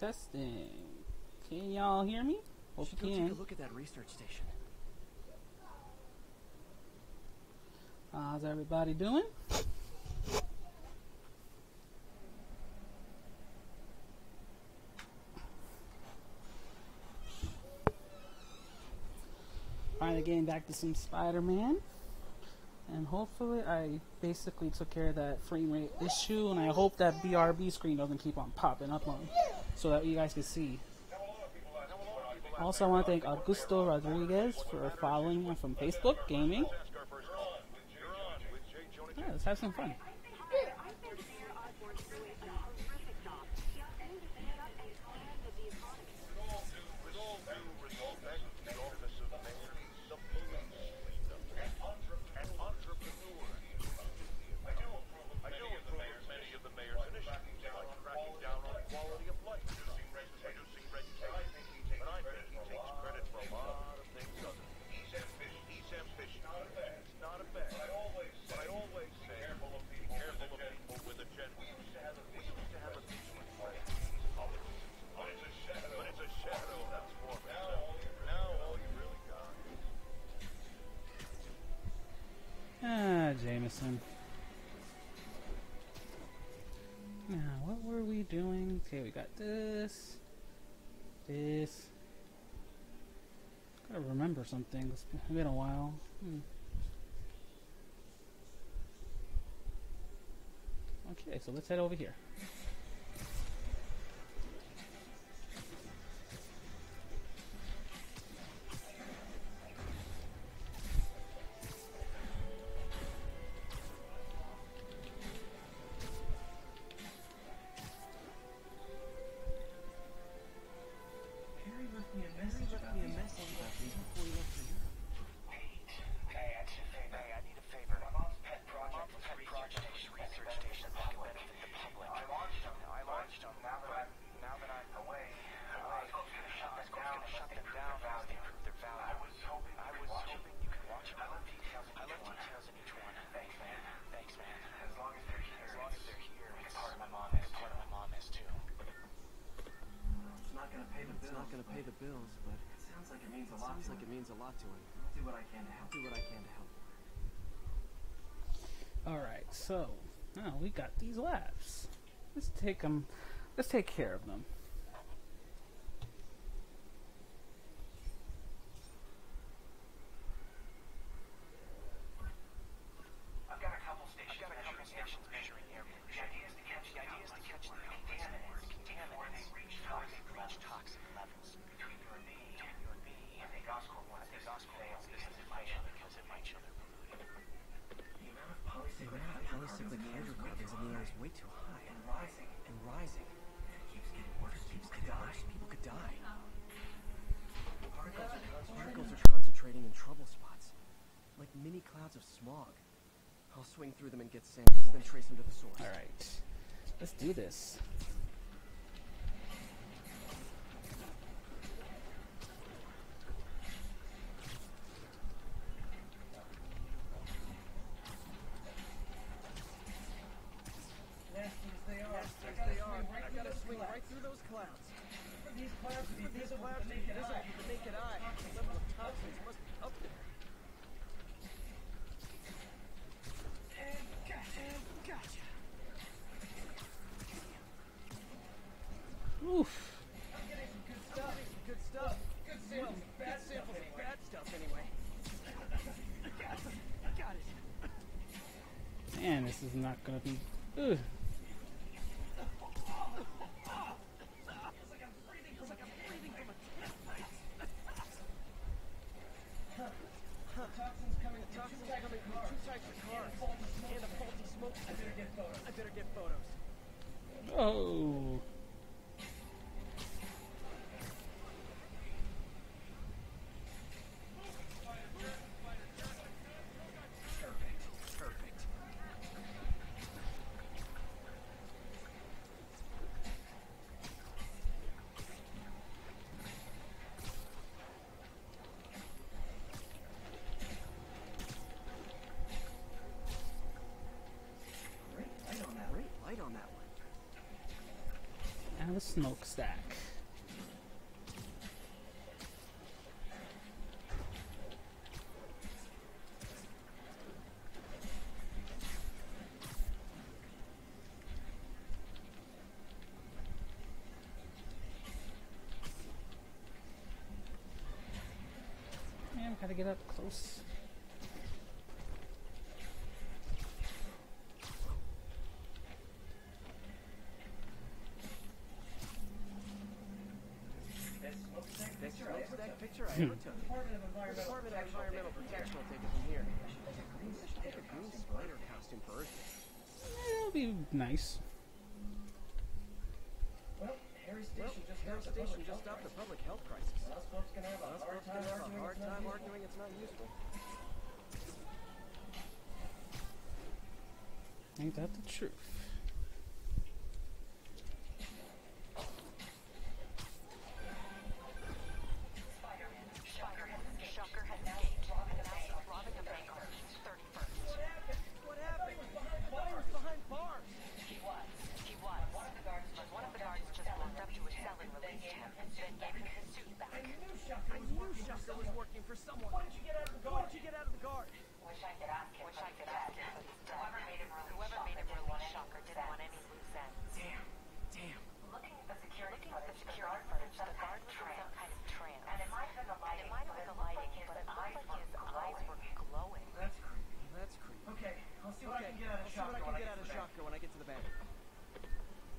Testing. Can y'all hear me? Hope you can. Take a look at that research station. How's everybody doing? Finally getting back to some Spider-Man, and hopefully I basically took care of that frame rate issue, and I hope that BRB screen doesn't keep on popping up on me so that you guys can see. Also, I want to thank Augusto Rodriguez for following me from Facebook Gaming. Yeah, let's have some fun. Now, what were we doing? Okay, we got this. This. Gotta remember something. It's been a while. Okay, so let's head over here. Alright, so now we got these labs. Let's take care of them. Do this. This is not gonna be. Ugh. Smokestack. Gotta get up close. It'll be nice. Well, Harry's station just stopped the public health crisis. Us folks can have a hard time arguing it's not useful. Ain't that the truth?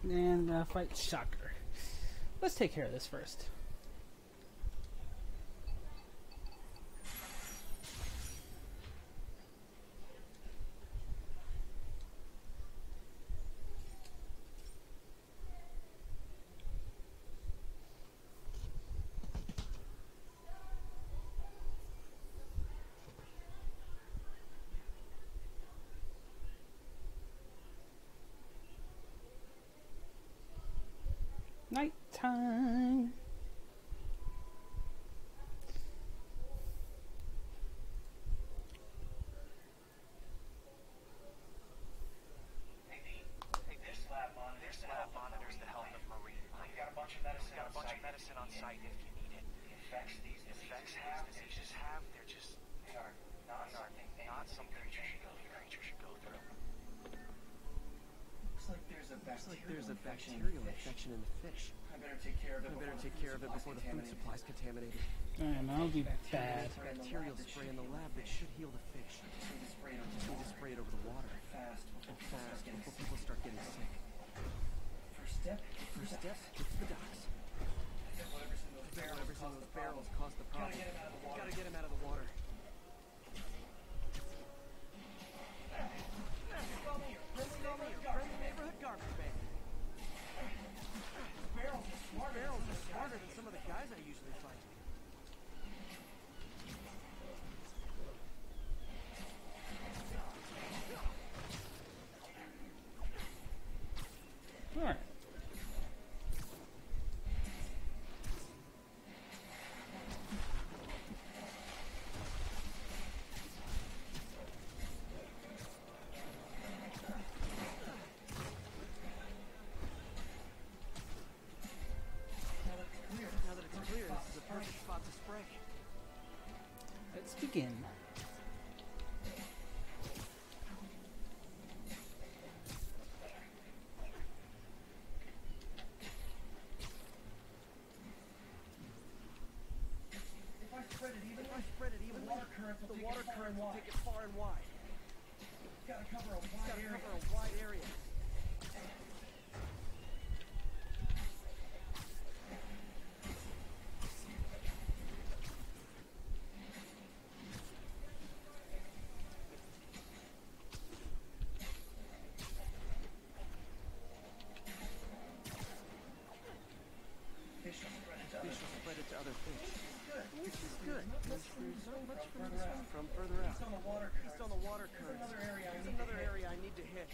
And fight Shocker. Let's take care of this first. Nighttime. There's the health of Marine. We got a bunch of medicine on site if you need it. They're not something creature should go through. Looks like there's a bacterial infection in the fish. I better take care of it before the food supply's contaminated. Damn, that'll be bad. Bacterial spray in the lab that should heal the fish. Just need to spray it over the water. Fast before people start getting sick. First step, it's the docks. Whatever's in those barrels caused the problem. Gotta get him out of the water. Barrels are smarter than some of the guys I usually fight. All right. Begin. If I spread it even, the water current will take it far and wide. It's got to cover a wide area. From further out. There's another area I need to hit.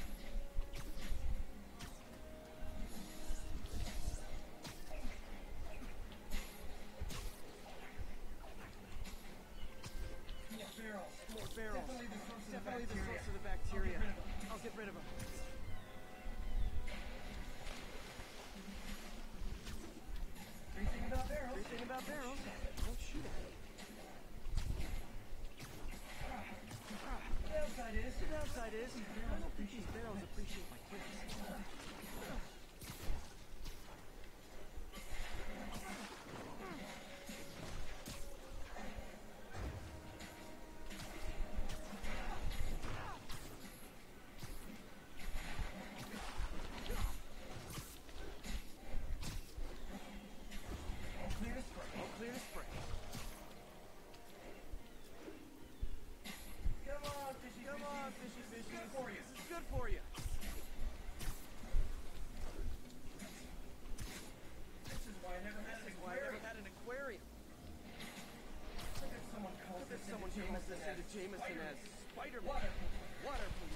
More barrels. Definitely the source of the bacteria. I'll get rid of them. Great thing about barrels. Don't shoot at it. The downside is, I don't think these barrels appreciate my kicks. Watson and Jameson as Spider-Man. Water, please.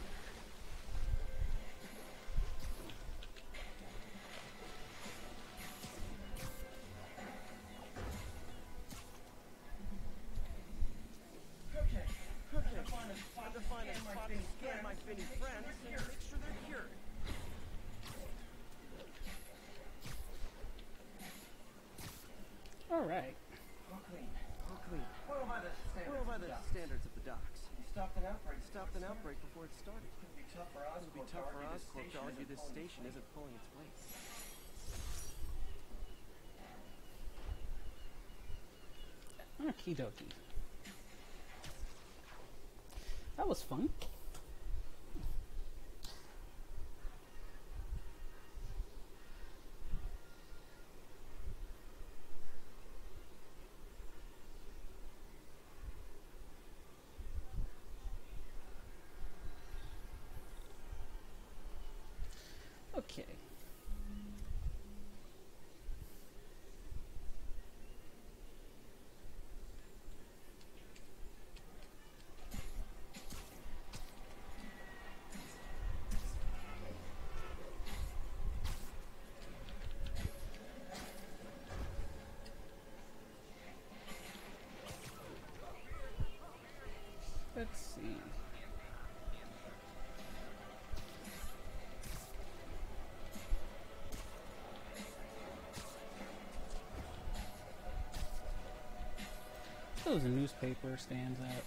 All right. All clean. All clean. What about the standards? What about the standards of the docks? You stopped an outbreak. Before it started. It would be tough for us. To argue this station isn't pulling its weight. Okie dokie. That was fun. Okay. Let's see. Those newspaper stands out.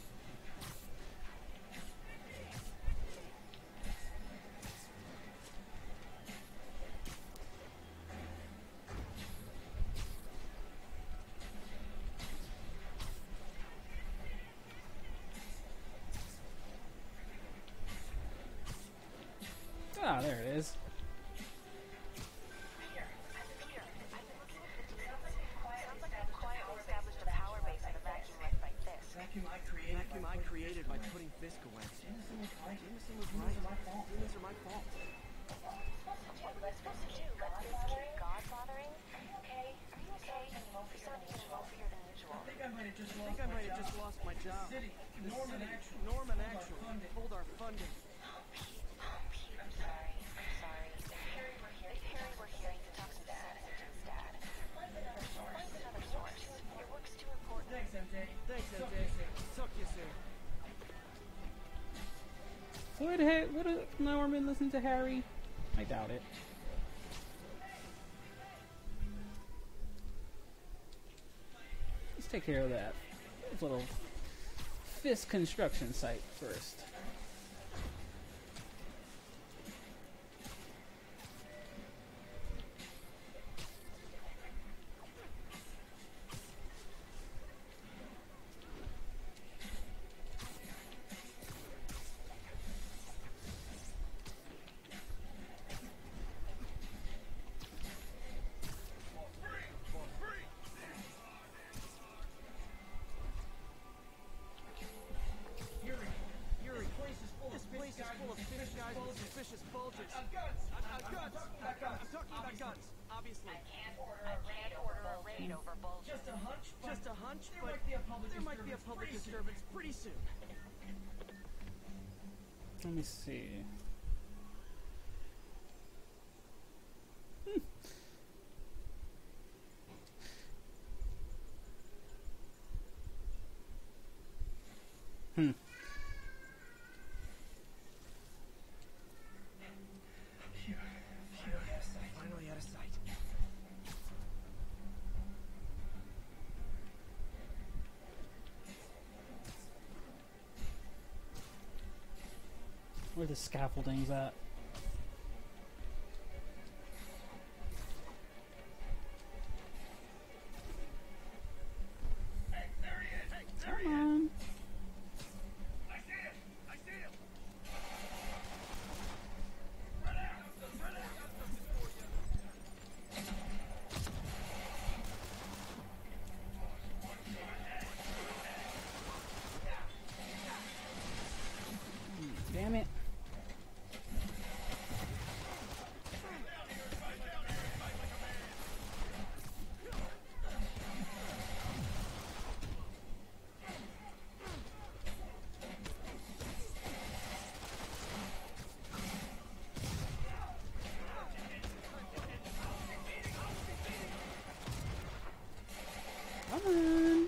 Ah, there it is. By putting Fisk away. Jameson was right. Demons are my fault. Let's go to you. Let's keep godfathering. Are you okay? You sound unusual than usual. I think I might have just lost my job. Norman actually pulled our funding. Oh, Pete, I'm sorry. If Harry were here, you could talk to Dad. Find another source. Your work's too important. Thanks, MJ. Suck you, sir. Would Norman listen to Harry? I doubt it. Let's take care of that little Fisk construction site first. Let me see. Where the scaffolding's at. Damn it. coming.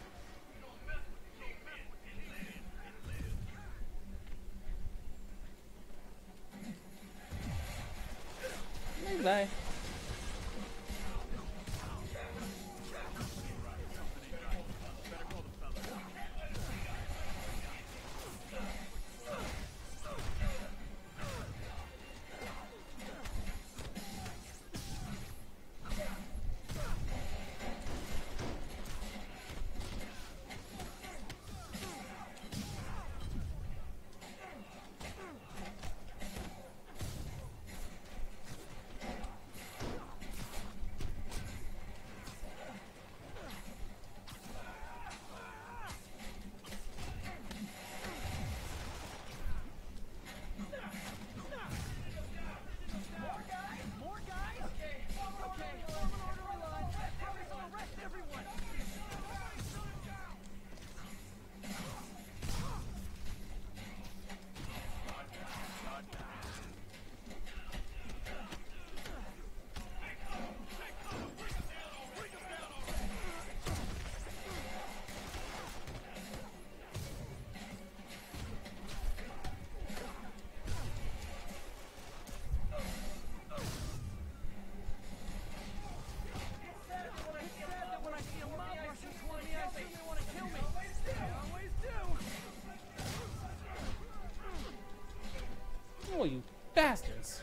Bye. Oh, you bastards.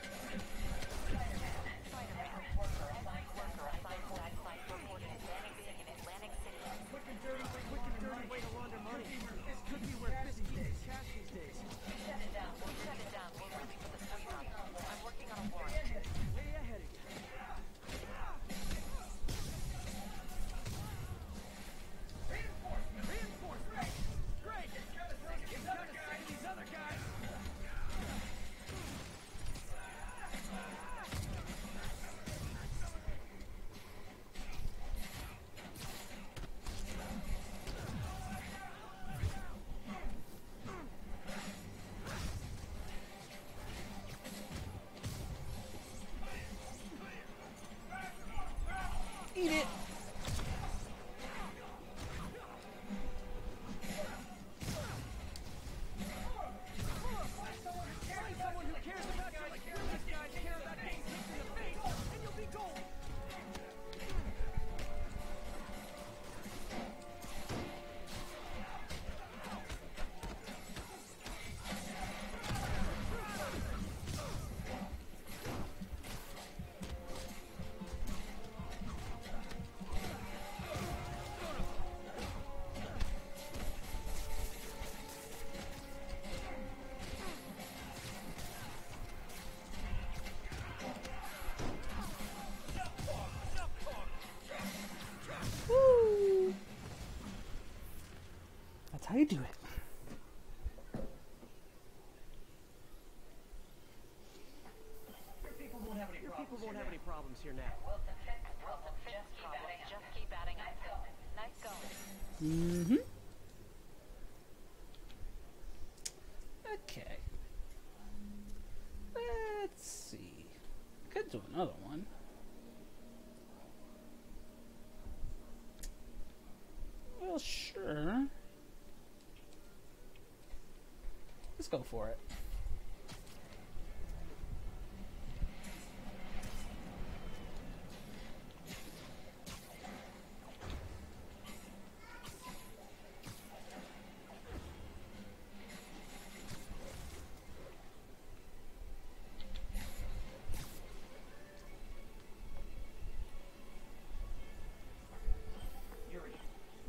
Eat it. How you do it? Your people won't have any problems here now. Wilson, Fisk, just keep batting. Nice going. Nice going. Mm-hmm. Okay. Let's see. Could do another one. Well, sure. Let's go for it.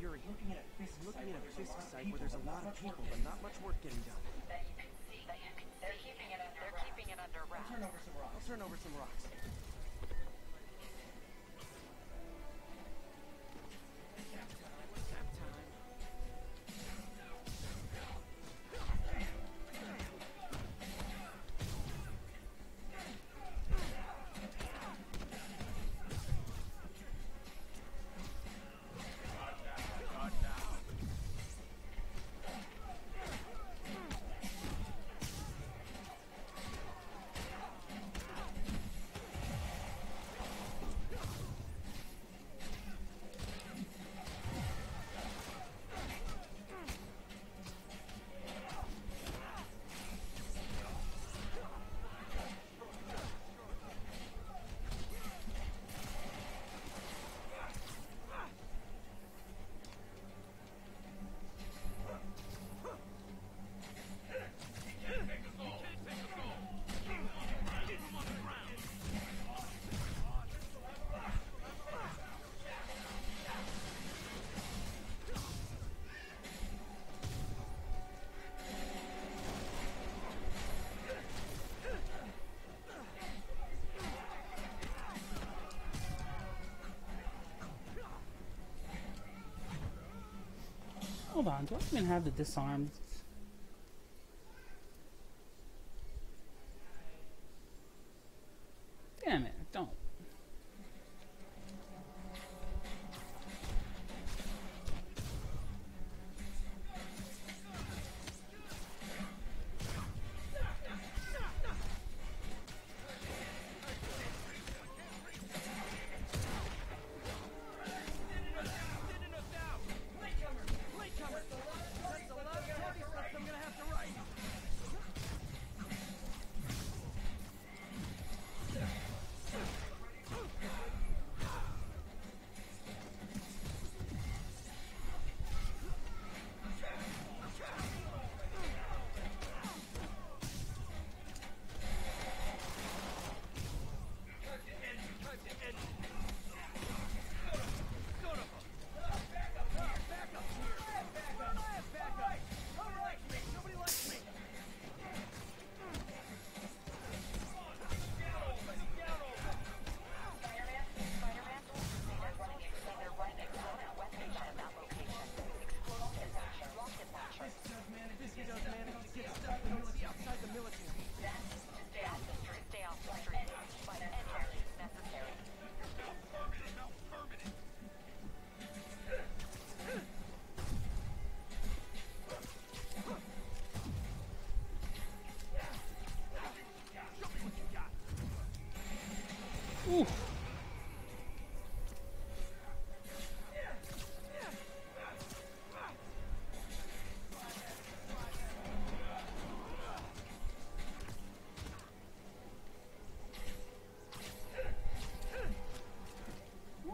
Yuri, looking at a Fisk site where there's a lot of people, but not much work getting done. I'll turn over some rocks. Hold on, do I even have the disarmed? Damn it, I don't.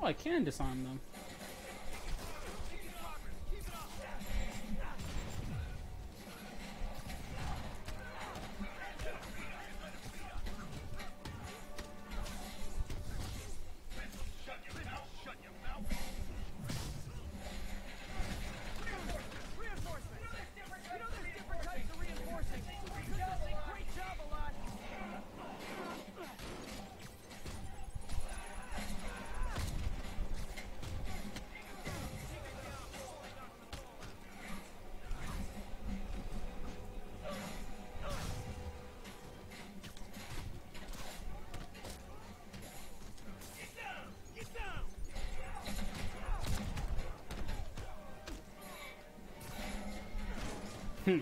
I can disarm them. Hmm.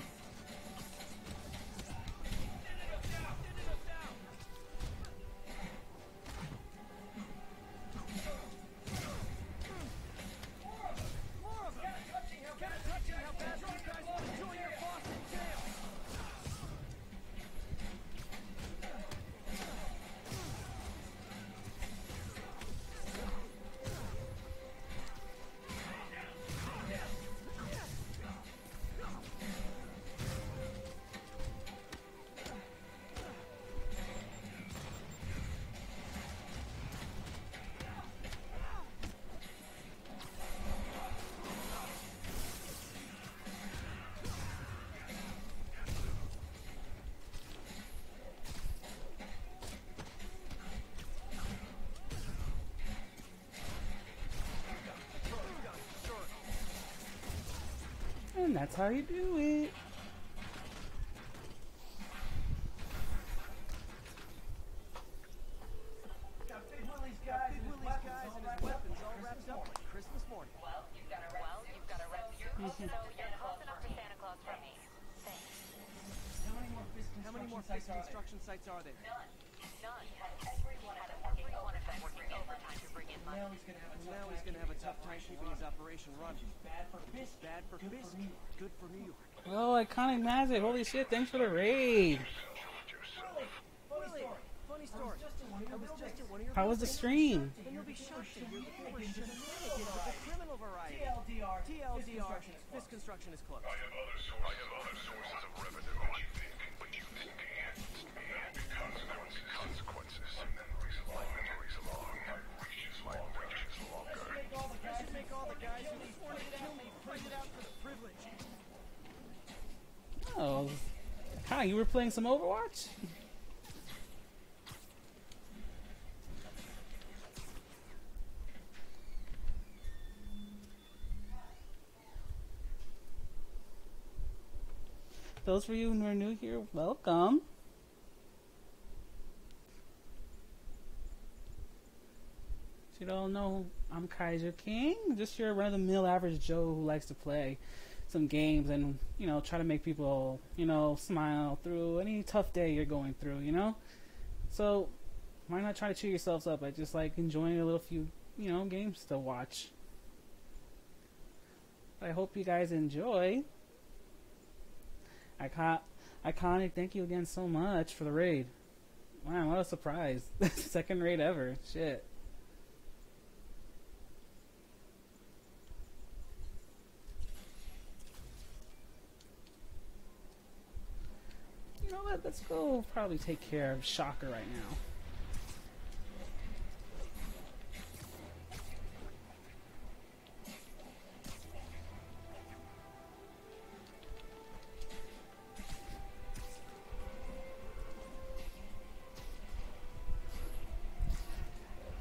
And that's how you do it. Well, Iconic Magic, holy shit, thanks for the raid. How was the stream? Oh, hi, you were playing some Overwatch? Those of you who are new here, welcome. So you don't know, I'm Kaiju King, just your run-of-the-mill average Joe who likes to play some games and, you know, try to make people, you know, smile through any tough day you're going through, you know? So why not try to cheer yourselves up by just, like, enjoying a little few, you know, games to watch? I hope you guys enjoy. Iconic, thank you again so much for the raid. Wow, what a surprise. Second raid ever. Shit. You know what? Let's go probably take care of Shocker right now.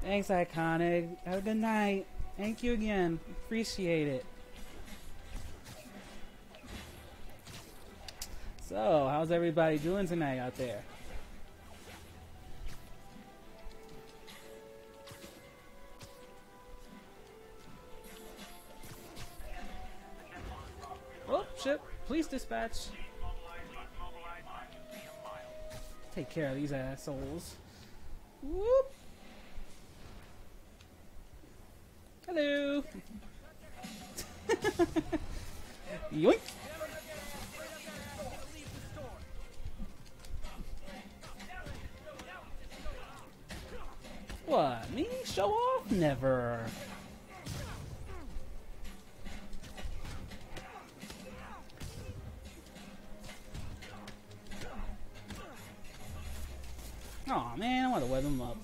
Thanks, Iconic. Have a good night. Thank you again. Appreciate it. So, how's everybody doing tonight out there? Oh, ship. Police dispatch. Take care of these assholes. Whoop. Hello. Yoink. What, me? Show off? Never. Aw, man, I want to web him up.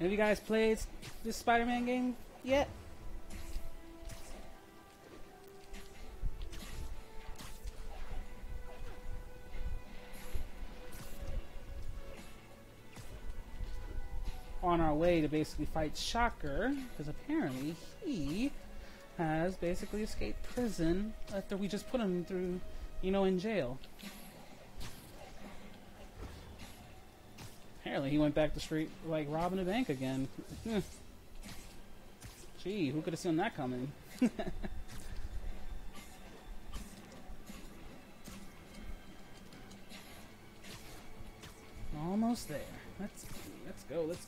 Have you guys played this Spider-Man game yet? On our way to basically fight Shocker, because apparently he has basically escaped prison after we just put him through, you know, in jail. Apparently he went back the street like robbing a bank again. Gee, who could have seen that coming? Almost there. Let's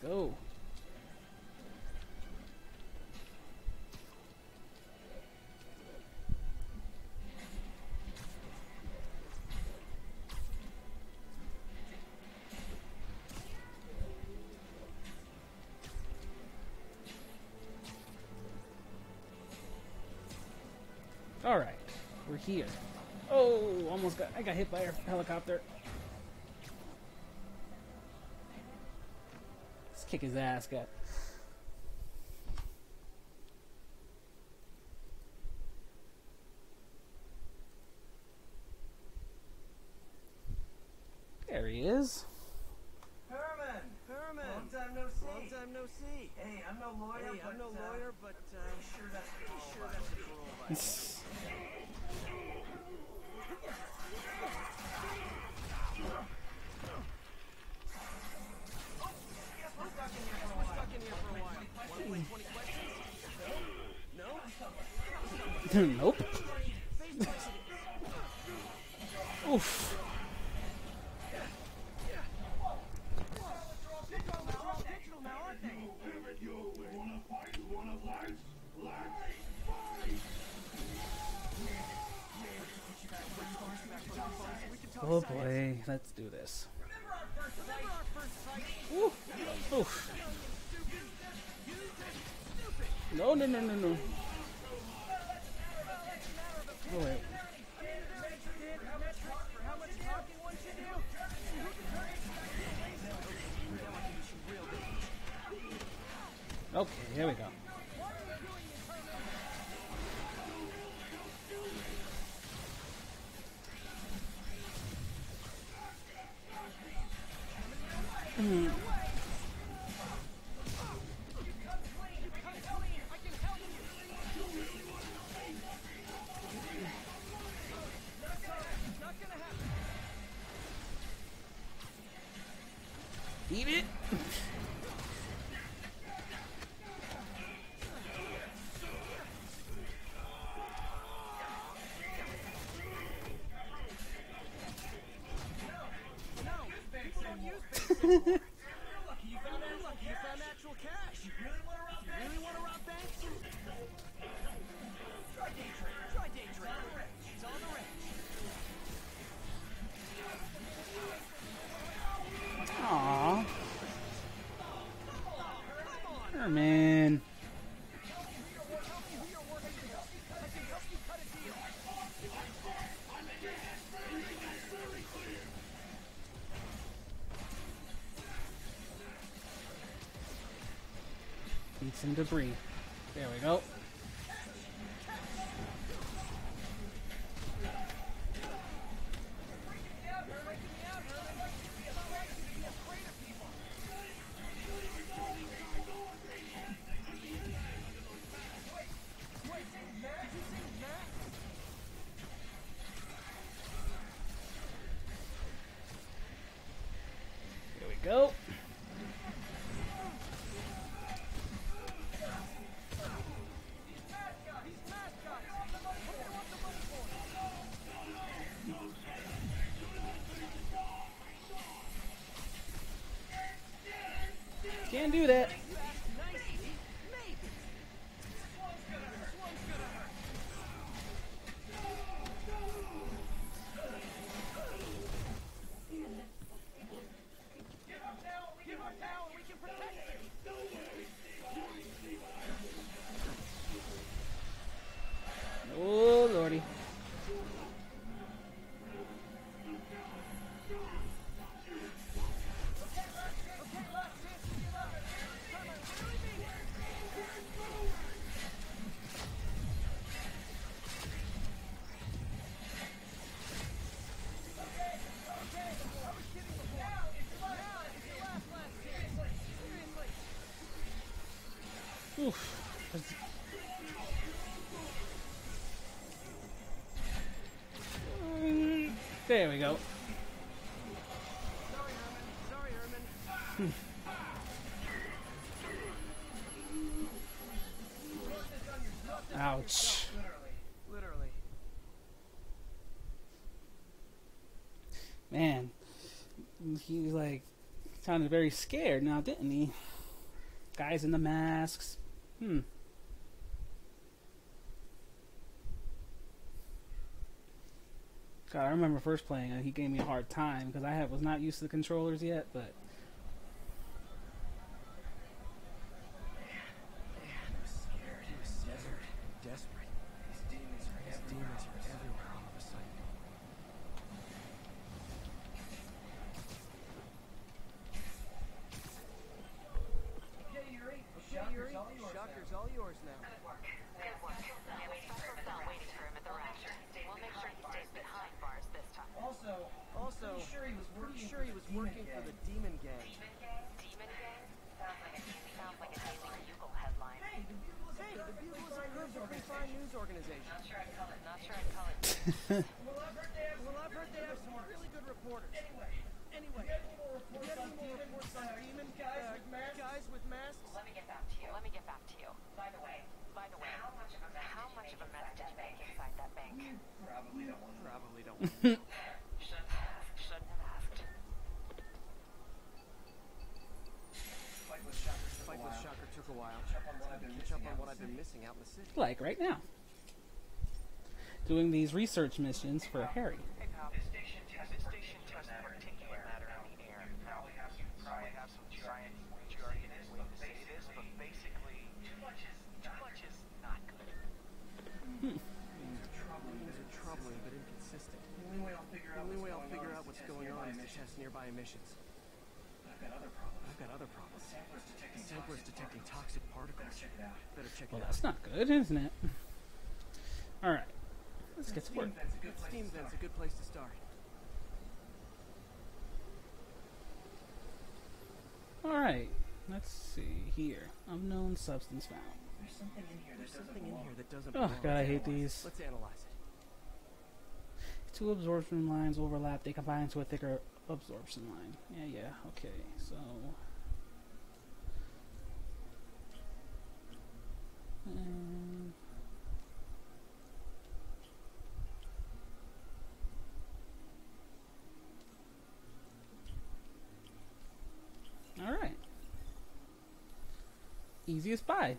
go. Alright, we're here. Oh, almost got, I got hit by a helicopter. Let's kick his ass, guy. There he is. Herman! Long time no see. Hey, I'm no lawyer, but I'm sure that's nope. Oof. Oh boy, let's do this. Oof. Oof. No. Oh, wait. Okay, here we go. Eat it. Some debris. There we go. There we go. Can't do that. Oh, Lordy. There we go. Sorry, Herman. Ouch. Literally. Man, he like sounded very scared now, didn't he? Guys in the masks. God, I remember first playing and he gave me a hard time because I was not used to the controllers yet, but... like right now, doing these research missions for Harry. Troubling but inconsistent. The only way I'll figure out what's going on is to test nearby emissions. I've got other problems. Sampler's detecting toxic particles. Better check it out. Well, that's not good, isn't it? All right, let's get to work. Steam vent's a good place to start. All right, let's see here. Unknown substance found. There's something in here. That doesn't belong. Oh God, I hate these. Let's analyze it. Two absorption lines overlap. They combine to a thicker Absorption line. Yeah, okay. So all right. Easiest pie.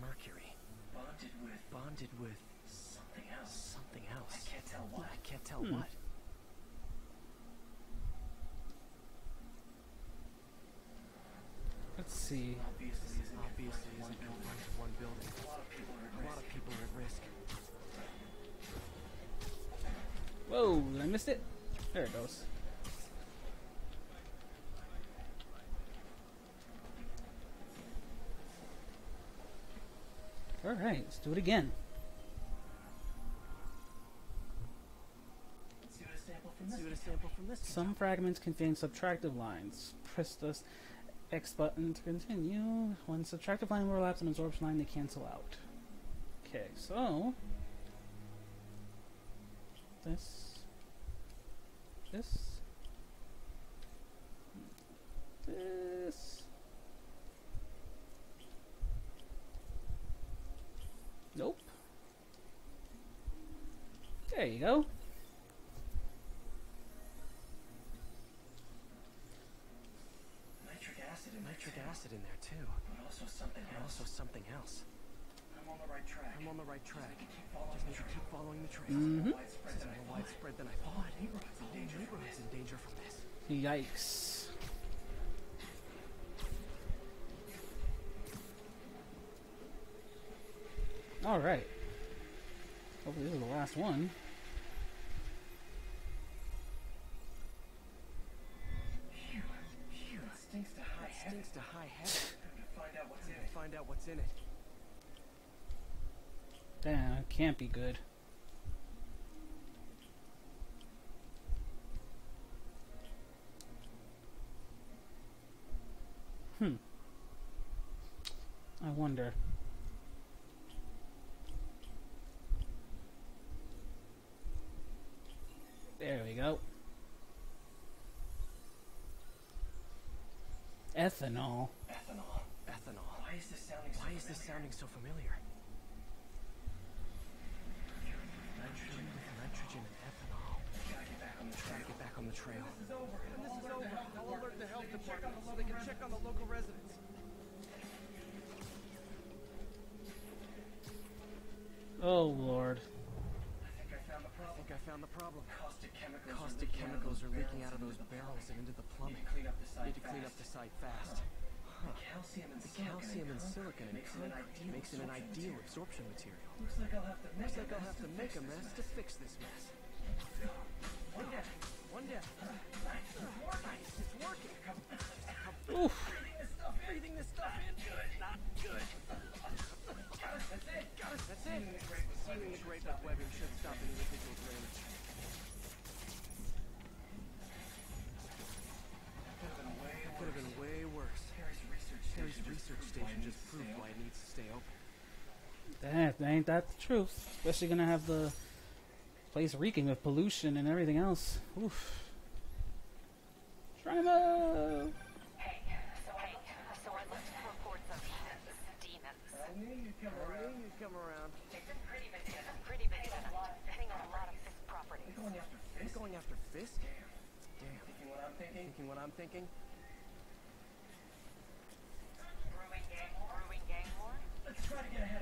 Mercury. Bonded with something else. I can't tell what. Let's see. Obviously isn't one building. A lot of people are at risk. Whoa! I missed it. There it goes. All right, let's do it again. Let's do a sample from this. Some fragments contain subtractive lines. Press the X button to continue. When subtractive line overlaps an absorption line, they cancel out. Okay, so this. Nope. There you go. Nitric acid in there too. But also something else. I'm on the right track. Just need to keep following the trail. Mm-hmm. It's more widespread than I thought. Neighborhood's in danger from this. Yikes. All right. Hopefully this is the last one. Phew. It stinks to high heaven. I'm gonna find out what's in it. Damn, it can't be good. I wonder. There we go. Ethanol. Why is this sounding so familiar? Nitrogen and ethanol. We gotta get back on the trail. This is over. I'll alert the health department so they can check on the local residents. Oh Lord. I think I found the problem. Caustic chemicals are leaking out of those barrels and into the plumbing. Need to clean up the site fast. Huh. The calcium and silicon makes it an ideal absorption material. Looks like I'll have to make a mess to fix this mess. One death. Nice. It's working. Oof. Breathing this stuff in. Not good. That's it. Sealing the grape with webbing should stop any residual drainage. That could have been way worse. Harry's research station just proved why it needs to stay open. Damn, ain't that the truth? Especially gonna have the place reeking of pollution and everything else. Oof. Trimo! I knew you'd come around. It's a pretty big. Hitting on a lot of Fisk properties. You're going after Fisk? Damn. Thinking what I'm thinking? Brewing gang war? Let's try to get ahead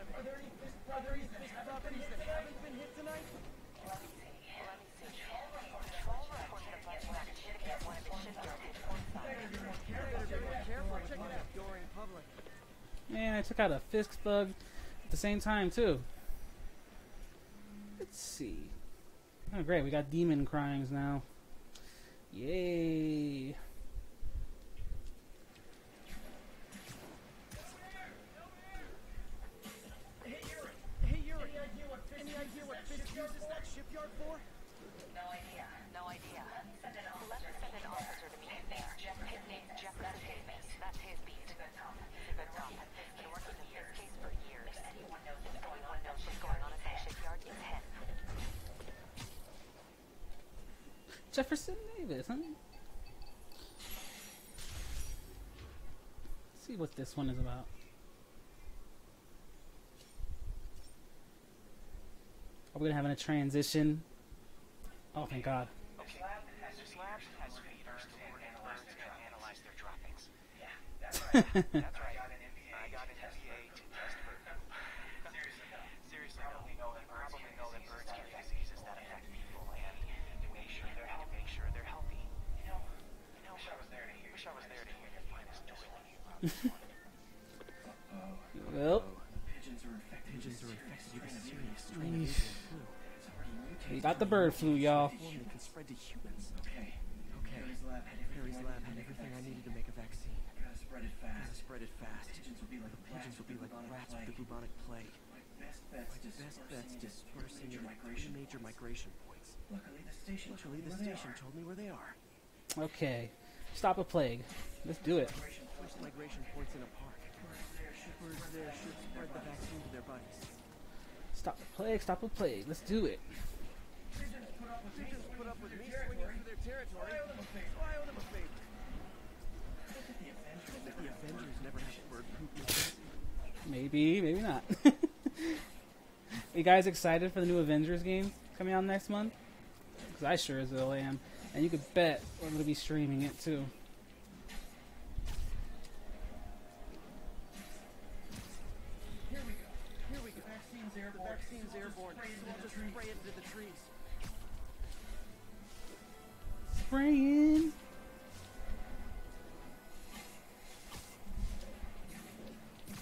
of it. Are there any Fisk properties that haven't been hit tonight? Let me see. Control reported a bunch of activity at one of its shipyards. Better be more careful. Check it out. Door in public. Man, I took out a Fisk bug at the same time, too. Let's see. Oh, great. We got demon crimes now. Yay. Hey, Yuri. Any idea what Fisk uses that shipyard for? No idea. Let's send an officer to meet him there. His name's Jefferson Davis. That's his beat. Been working in this case for years. If anyone knows what's going on at the shipyard, is head. Jefferson Davis, huh? Let's see what this one is about. Are we gonna have a transition? Oh, thank God. Okay. This lab has readers to analyze their droppings. Yeah, that's right. That's right. I got an MBA to test for them. Seriously, I probably know that birds get diseases that affect people, and to make sure they're healthy. You know, wish I was there to hear your finest doing. Well. Pigeons are infected with a serious strain of flu. We got the bird flu, y'all. It can spread to humans. Okay. Harry's lab had everything I needed to make a vaccine. Gotta spread it fast. Pigeons will be like rats with the bubonic plague. My best bet's dispersing your major migration points. Luckily, the station told me where they are. Okay. Stop a plague. Let's do it. First migration points in a park. Shippers there should spread the vaccine to their bodies. Stop the plague. Let's do it. They just put up with me swinging through their territory. I owe them a favor. The Avengers never had bird poop. Maybe not. Are you guys excited for the new Avengers game coming out next month? Because I sure as hell am. And you could bet we're going to be streaming it too. Airborne, so I'll just spray it into the trees. Spraying.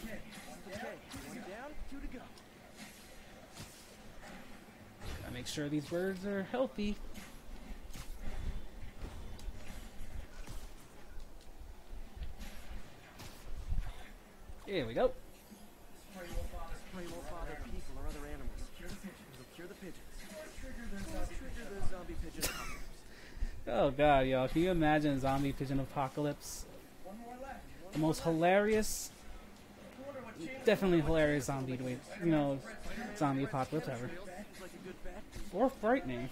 Okay, one down, two to go. Gotta make sure these birds are healthy. Here we go. Spray won't bother people or other animals. It'll trigger the zombie pigeon apocalypse. Oh God, y'all! Can you imagine a zombie pigeon apocalypse? One more left. The most hilarious, definitely hilarious zombie, zombie apocalypse ever. Or frightening.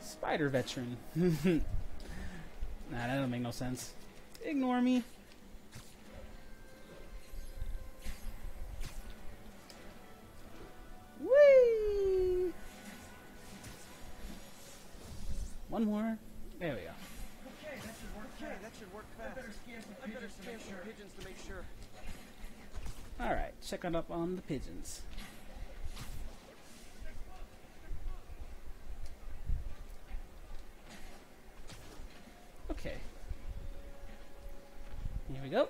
Spider veteran. Nah, that doesn't make no sense. Ignore me. Whee! One more. There we go. Okay, that should work fast. I better scan some pigeons to make sure. Alright, checking up on the pigeons. Okay. Here we go.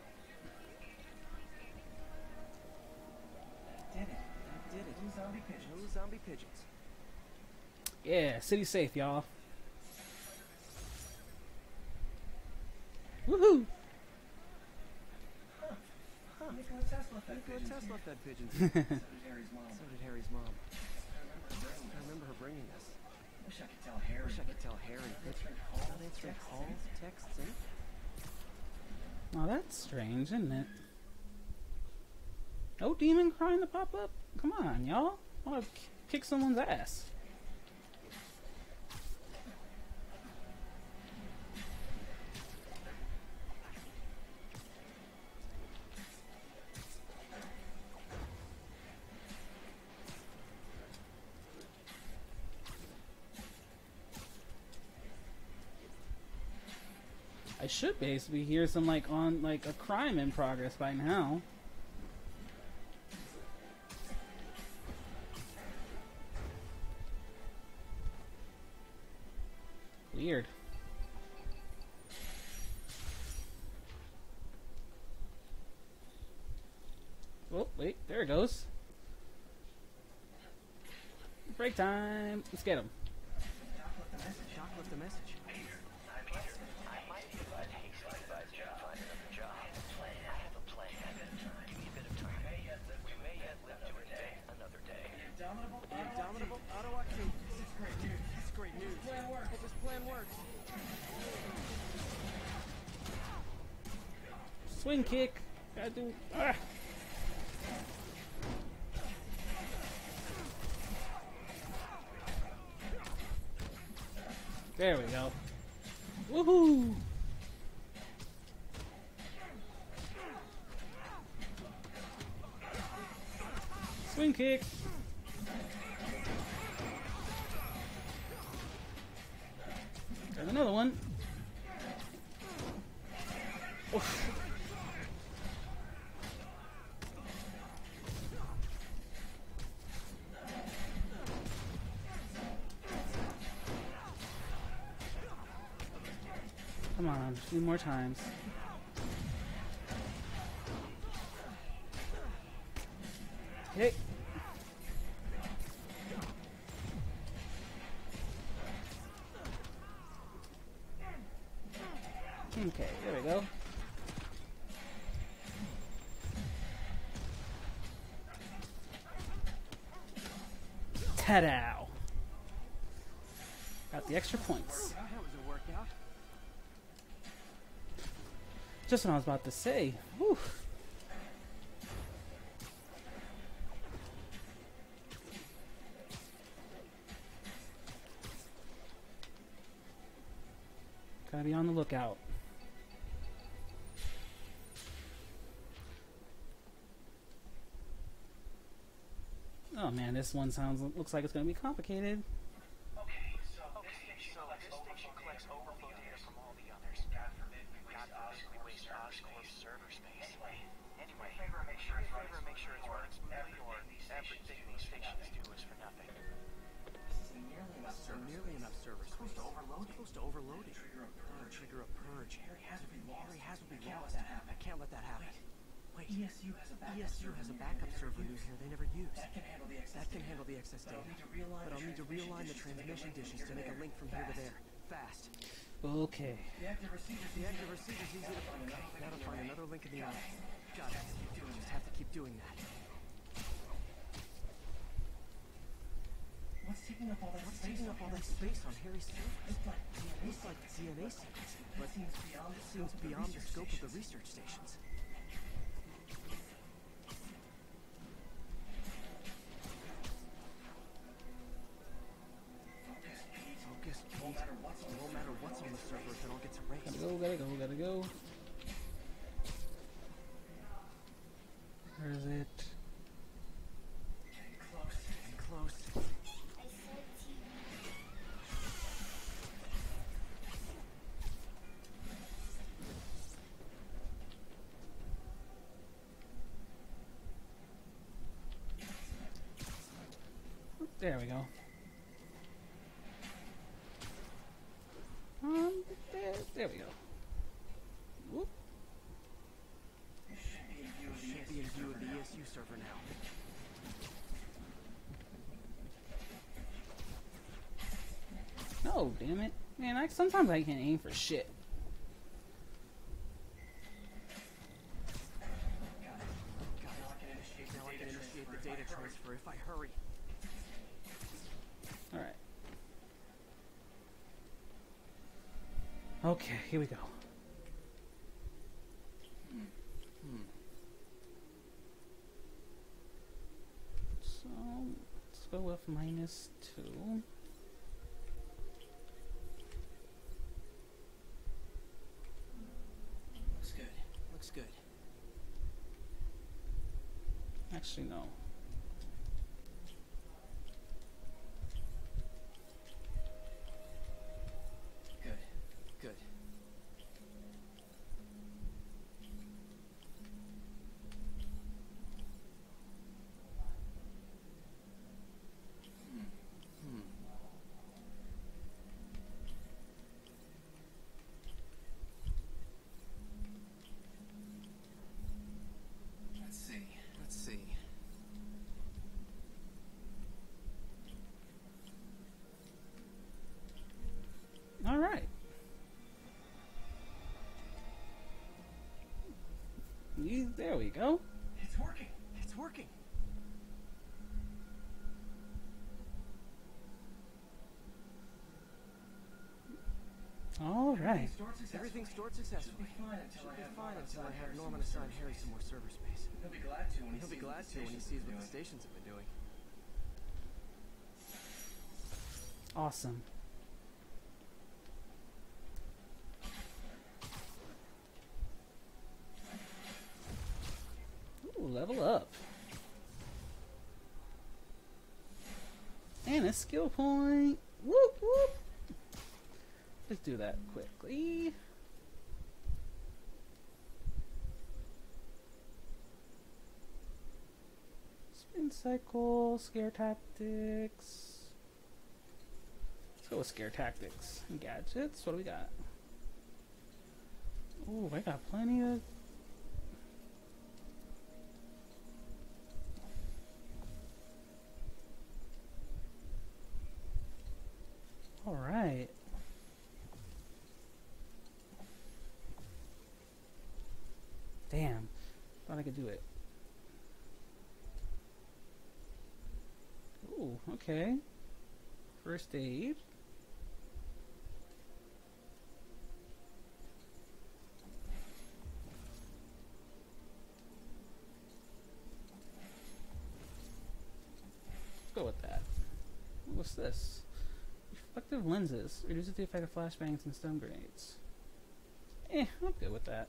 I did it. No zombie pigeons. Yeah, city safe, y'all. Woohoo! Huh. Nikola Tesla fed pigeons. So did Harry's mom. I remember her bringing us. Wish I could tell Harry. Not answering calls, texts, and... Oh, that's strange, isn't it? No demon crying to pop up? Come on, y'all. I want to kick someone's ass. I should basically hear some like a crime in progress by now. Weird. Oh wait, there it goes. Break time. Let's get him. Shock left the message. This plan works. Swing kick. Gotta do. Ah. There we go. Woohoo! Swing kick. There's another one. Oof. Come on, a few more times. Hey. Okay, there we go. Ta-da! Got the extra points. Just what I was about to say. Whew. Gotta be on the lookout. Oh man, this one looks like it's gonna be complicated. Okay. The active receiver's easy to find. Now to find another link in the eye. Got it. You just have to keep doing that. What's taking up all that space on Harry's server? Looks like DNA sequencing, but seems beyond the scope of the research stations. Gotta go. Where is it? Getting close. There we go. There we go. Whoop. Should be a view of the ESU server now. No, damn it. Man, sometimes I can't aim for shit. Now I can initiate the data transfer if I hurry. Alright. Okay, here we go. So let's go with -2. Looks good. Actually, no. There we go. It's working. All right. right. Everything stored successfully. Should be fine until I have Norman assign Harry some more server space. He'll be glad to when he sees what the stations have been doing. Awesome. Ooh, level up. And a skill point. Whoop, whoop. Let's do that quickly. Spin cycle, scare tactics. Let's go with scare tactics and gadgets. What do we got? Ooh, I got plenty of... Alright. Damn. Thought I could do it. Ooh, okay. First aid. Go with that. What's this? Reflective lenses. Reduces the effect of flashbangs and stun grenades. Eh, I'm good with that.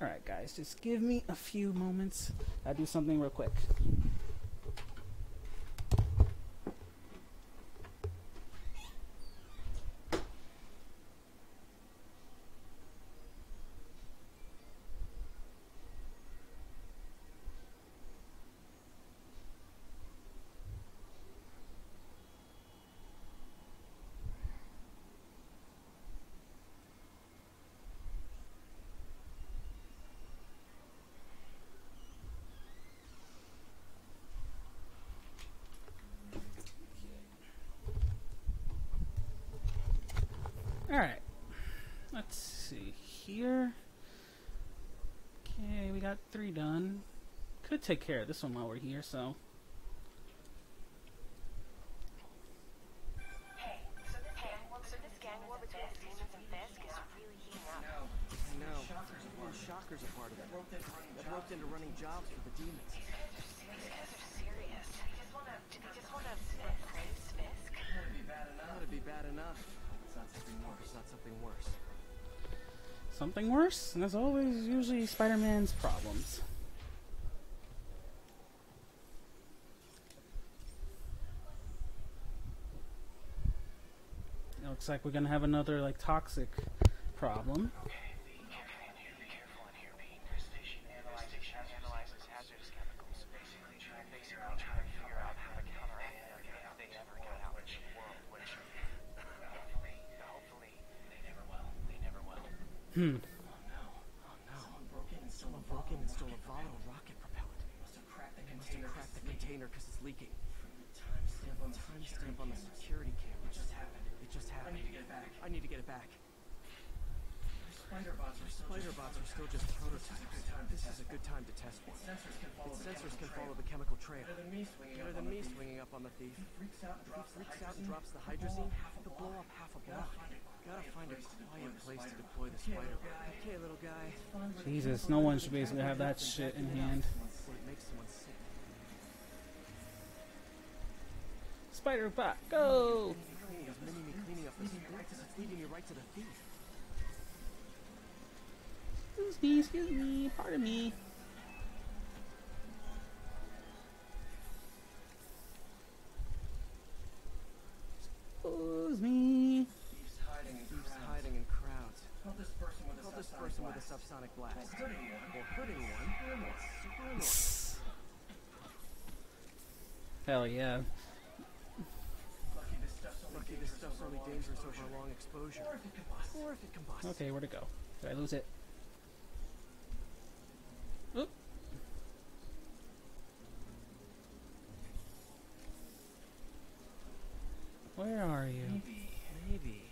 Alright guys, just give me a few moments. I'll do something real quick. Alright, let's see here. Okay, we got 3 done. Could take care of this one while we're here, so. Hey, so this gang war between Demons and Fisk is really heating up. No, Shocker's a part of it. They're roped into running jobs for the Demons. These guys are serious. They just wanna replace Fisk. That'd be bad enough. Not something worse. Something worse? And that's always usually Spider-Man's problems. It looks like we're gonna have another like toxic problem. Okay. Someone broke in and stole a bottle of rocket propellant. They must have cracked the container because it's leaking. Timestamp on the security camera. It just happened. I need to get it back. Spider bots are still just prototypes. This is a good time to test one. Its sensors can follow the chemical trail. Better than me swinging up on the thief. He freaks out and drops the hydrazine. He'll blow up half a block. Gotta find a quiet place to deploy the spider. Okay, little guy. Jesus, no one should basically have that shit in hand. Spider bot, go! Excuse me, pardon me. Excuse me. Thieves hiding in crowds. Help this person with a subsonic blast. Or hurting one. Hell yeah. Lucky this stuff's only dangerous over long exposure. Or if it combusts. Okay, where'd it go? Did I lose it? Oop. Where are you? Maybe.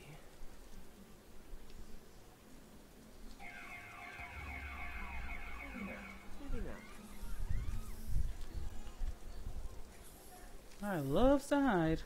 I love to hide.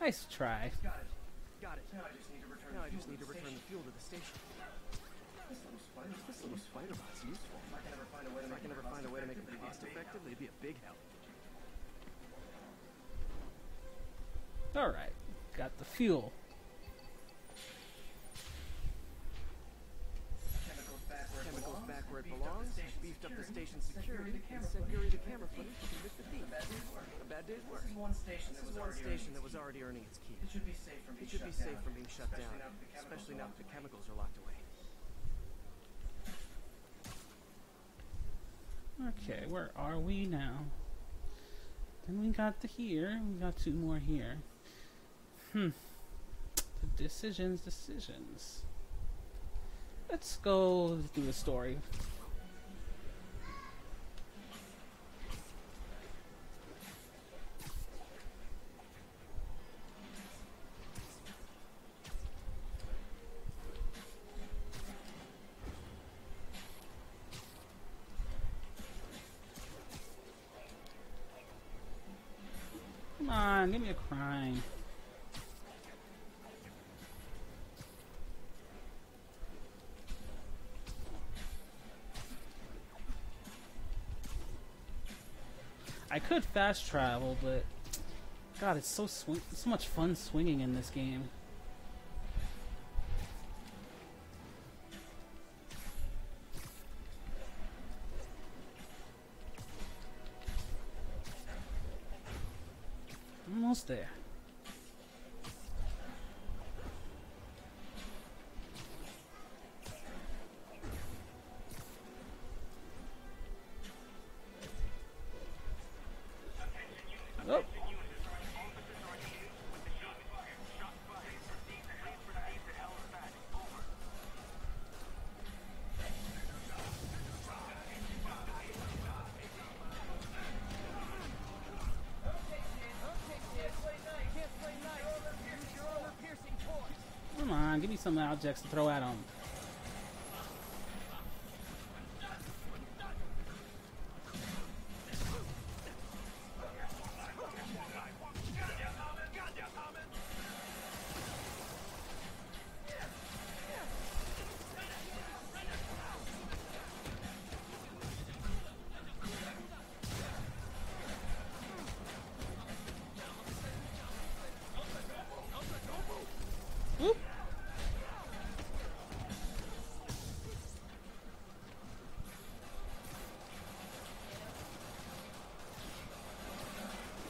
Nice try. Got it. Now I just need to return the fuel to the station. This little spider bot's useful. If I can ever find a way to make it cost effective, they'd be a big help. Alright, got the fuel. Chemicals back where it belongs, beefed up the station's security, and sent Yuri the camera footage to convict the thief. A bad day's work. This is one station that was already earning its keep. It should be safe from being shut down, especially now that the chemicals are locked away. Okay, where are we now? Then we got to here. We got two more here. The decisions. Let's go through the story. Give me a crime. I could fast travel, but God, it's so much fun swinging in this game. Almost there. Oh. Give me some objects to throw at them.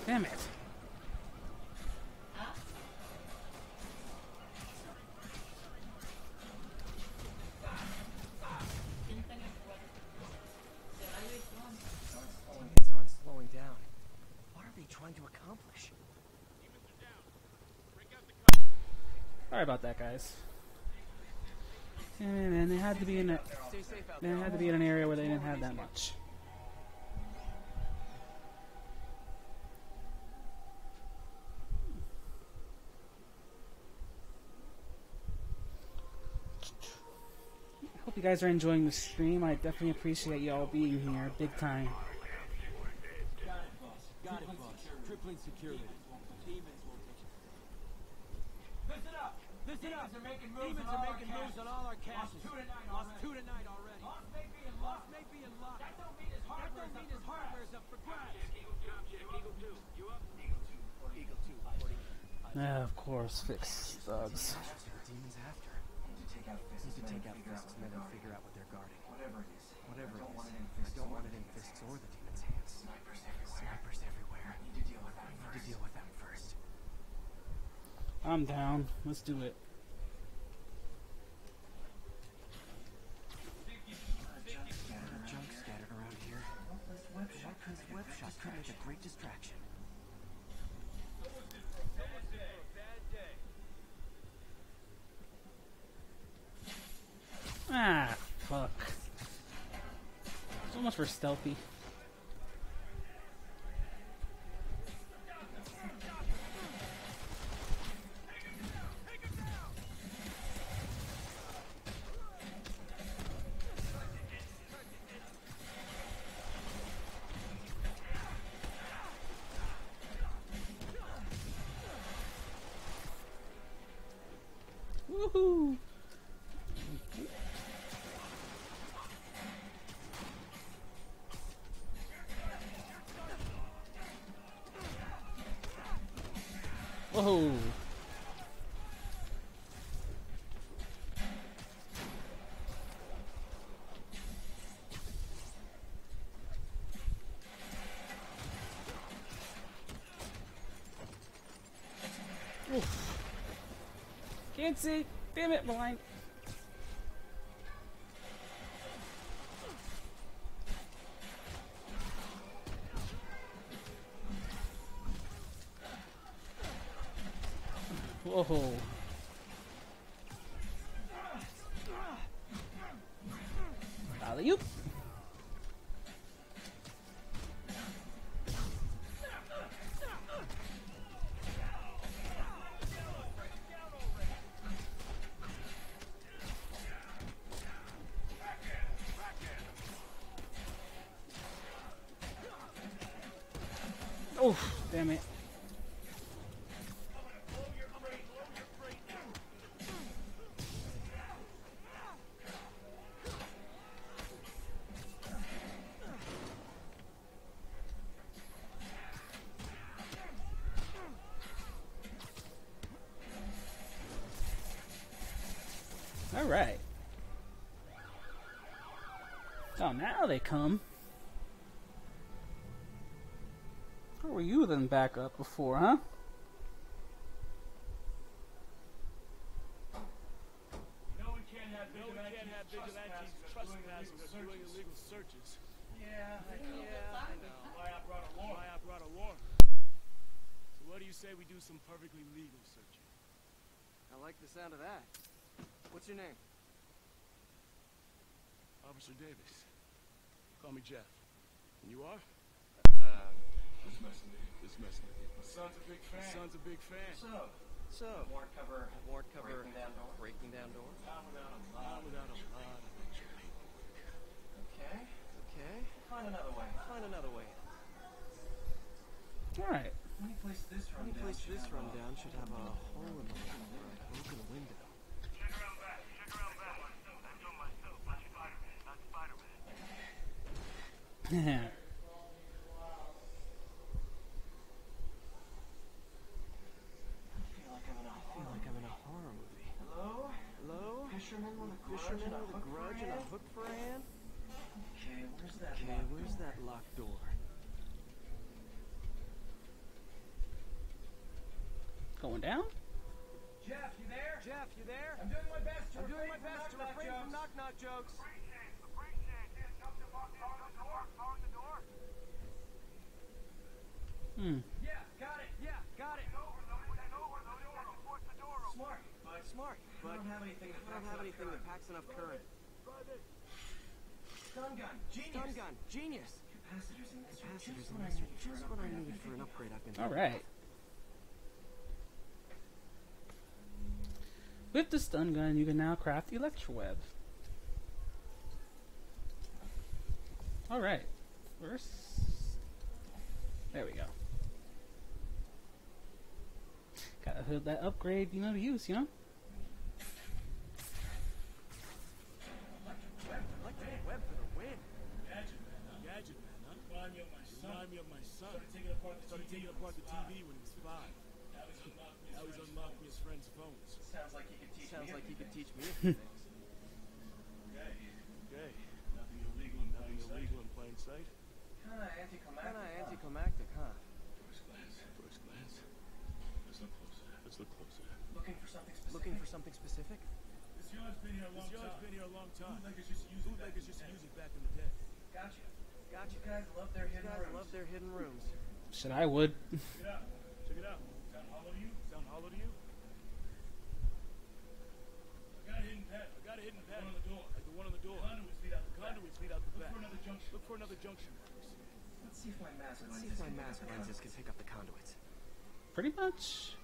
Damn it. Things aren't slowing down. What are they trying to accomplish? Sorry about that, guys. Yeah, man, they had to be in an area where they didn't have that much. You guys are enjoying the stream. I definitely appreciate y'all being here, big time. Got it, boss. Tripling security. Listen up. Demons are making moves on all our caches. Lost two tonight already. Lost may be in luck. That don't mean his hardware's up for grabs. Eagle 2. Yeah, of course, fix thugs. Need to take out Fisk's and then figure out what they're guarding. Whatever it is, I don't want it in Fisk's or the demon's hands. Snipers everywhere. I need to deal with them first. I'm down. Let's do it. Junk scattered around here. Webshot could make a great distraction. Ah, fuck. So much for stealthy. Woohoo! Whoa! Oof. Can't see. Damn it, blind. Whoa. Alley-oop. Oh, damn it. Alright. Oh, now they come. Where were you then back up before, huh? No, we can't have vigilantes doing illegal searches. Yeah, I know. Why I brought a warrant. So what do you say we do some perfectly legal searching? I like the sound of that. What's your name? Officer Davis. Call me Jeff. And you are? Just messing with you. My son's a big fan. So. Warrant cover. Breaking down doors. Not without a lot. Okay. Find another way. All right. Any place this rundown should have a hole in the window. Open the window. Check around back. I told myself I'm Spider-Man, not Spider-Man. Fisherman with a grudge and a hook for a hand? Okay, where's that locked door? Going down? Jeff, you there? I'm doing my best to refrain from knock-knock jokes. Appreciate this. Something locked on the door. Yeah, got it. Smart, but I don't have anything that packs enough current. Stun gun, genius. Capacitors in this are just what I need for an upgrade I've been. All right. With the stun gun, you can now craft electroweb. All right. First, there we go. Gotta hood that upgrade, you know, to use, you know. Electric web for the win. Gadget man, huh? Remind me of my son. Started taking apart the TV when he was 5. Now he's unlocked his friends' phones. Sounds like he could teach me a few things. Okay. Nothing illegal in plain sight. Kinda anticlimactic, huh? First glance. Let's look closer. Looking for something specific? This yard's been here a long time. Bootleggers used it back in the day. Gotcha. You guys love their hidden rooms. Shit, I would. Check it out. Sound hollow to you? I got a hidden path on the door. Like the one on the door. Conduits lead out the back. Look for another junction. Let's see if my mask lenses can pick up the conduits. Pretty much.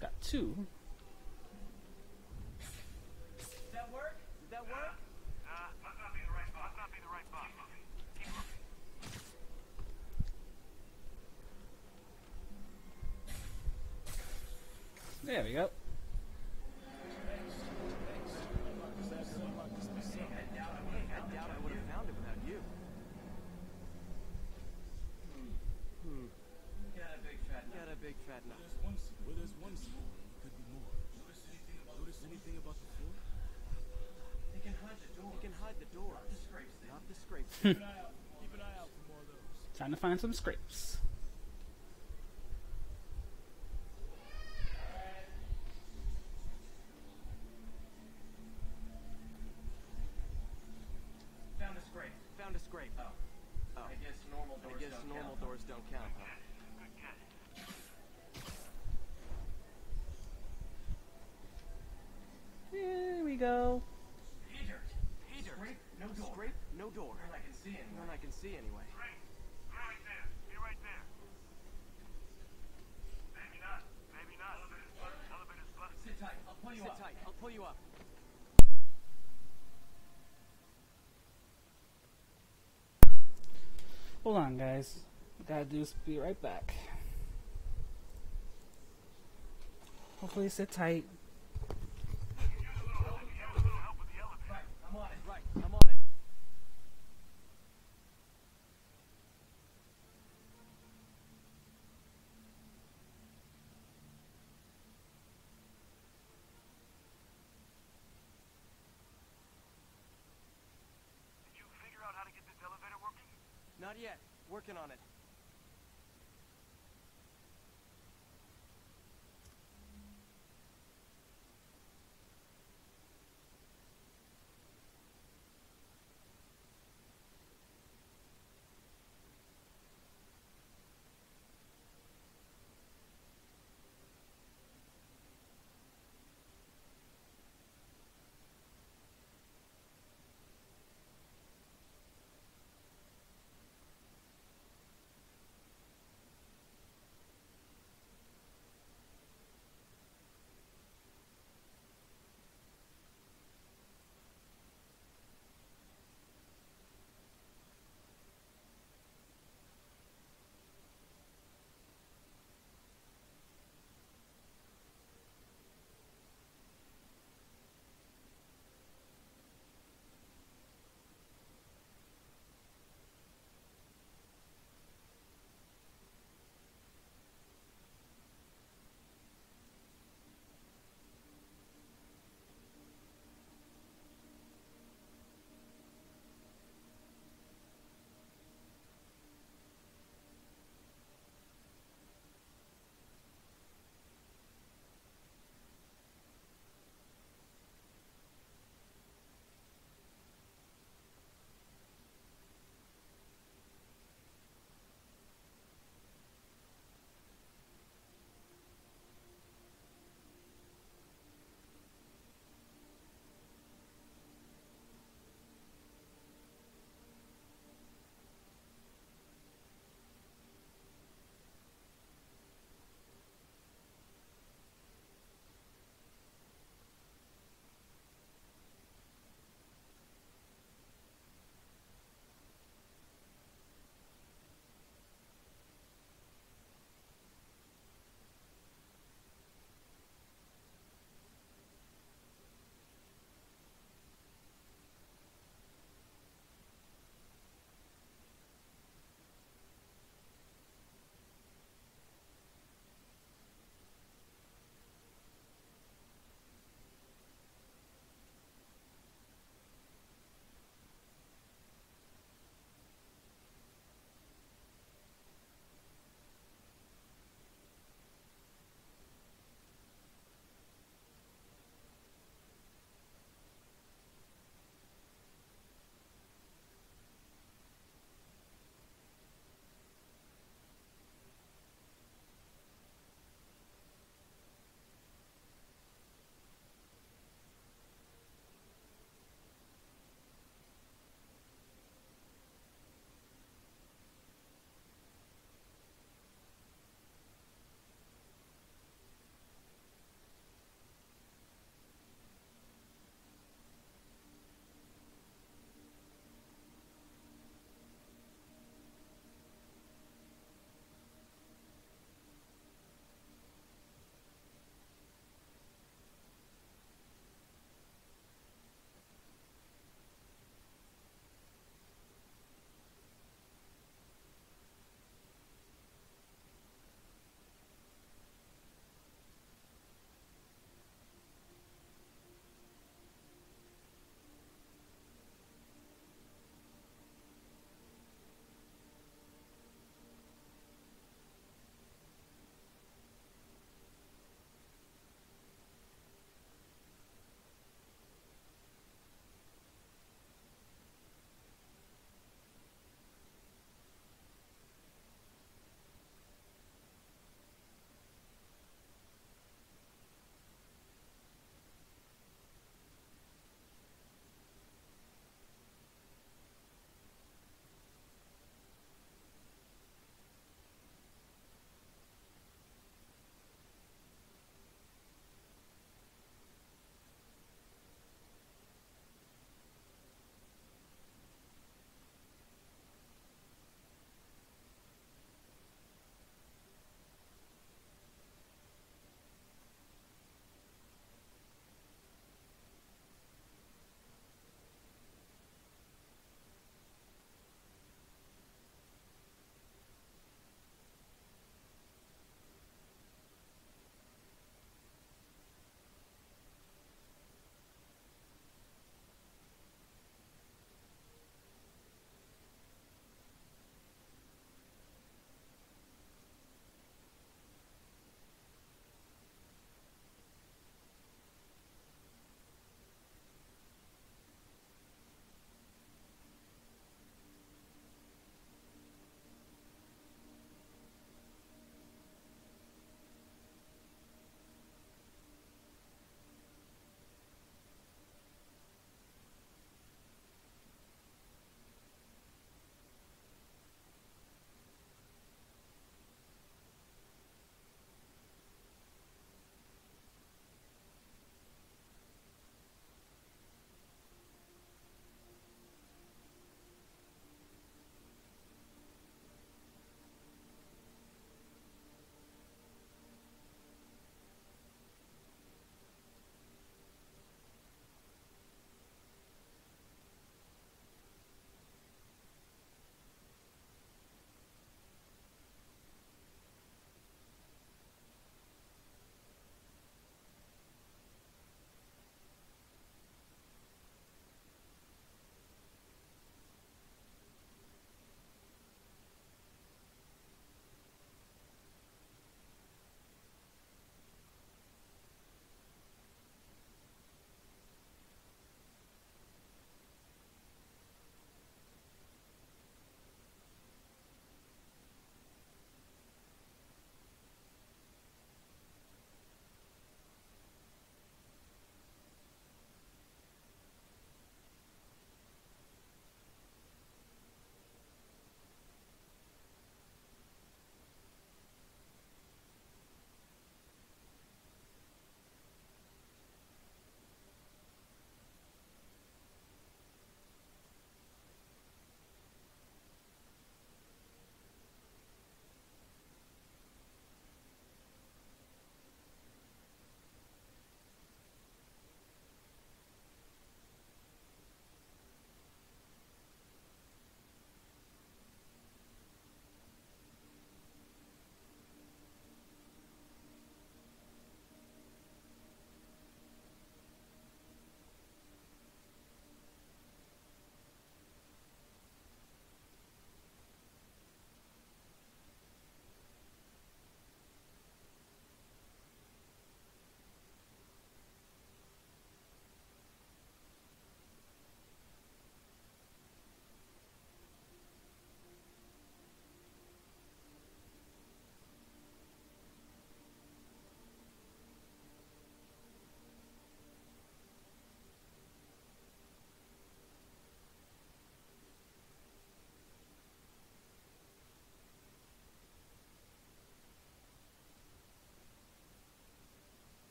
Got two. Did that work? Must not be the right box. Keep looking. There we go. Keep an eye out for more of those. Time to find some scrapes. Found a scrape. Oh. I guess normal doors don't count. Huh? Here we go. Hey dirt. Scrape, no door. None I can see anyway. Right there. Maybe not. Elevator's blocked. Sit tight, I'll pull you up. Hold on, guys. Gotta do this. Be right back. Hopefully, sit tight. Not yet. Working on it.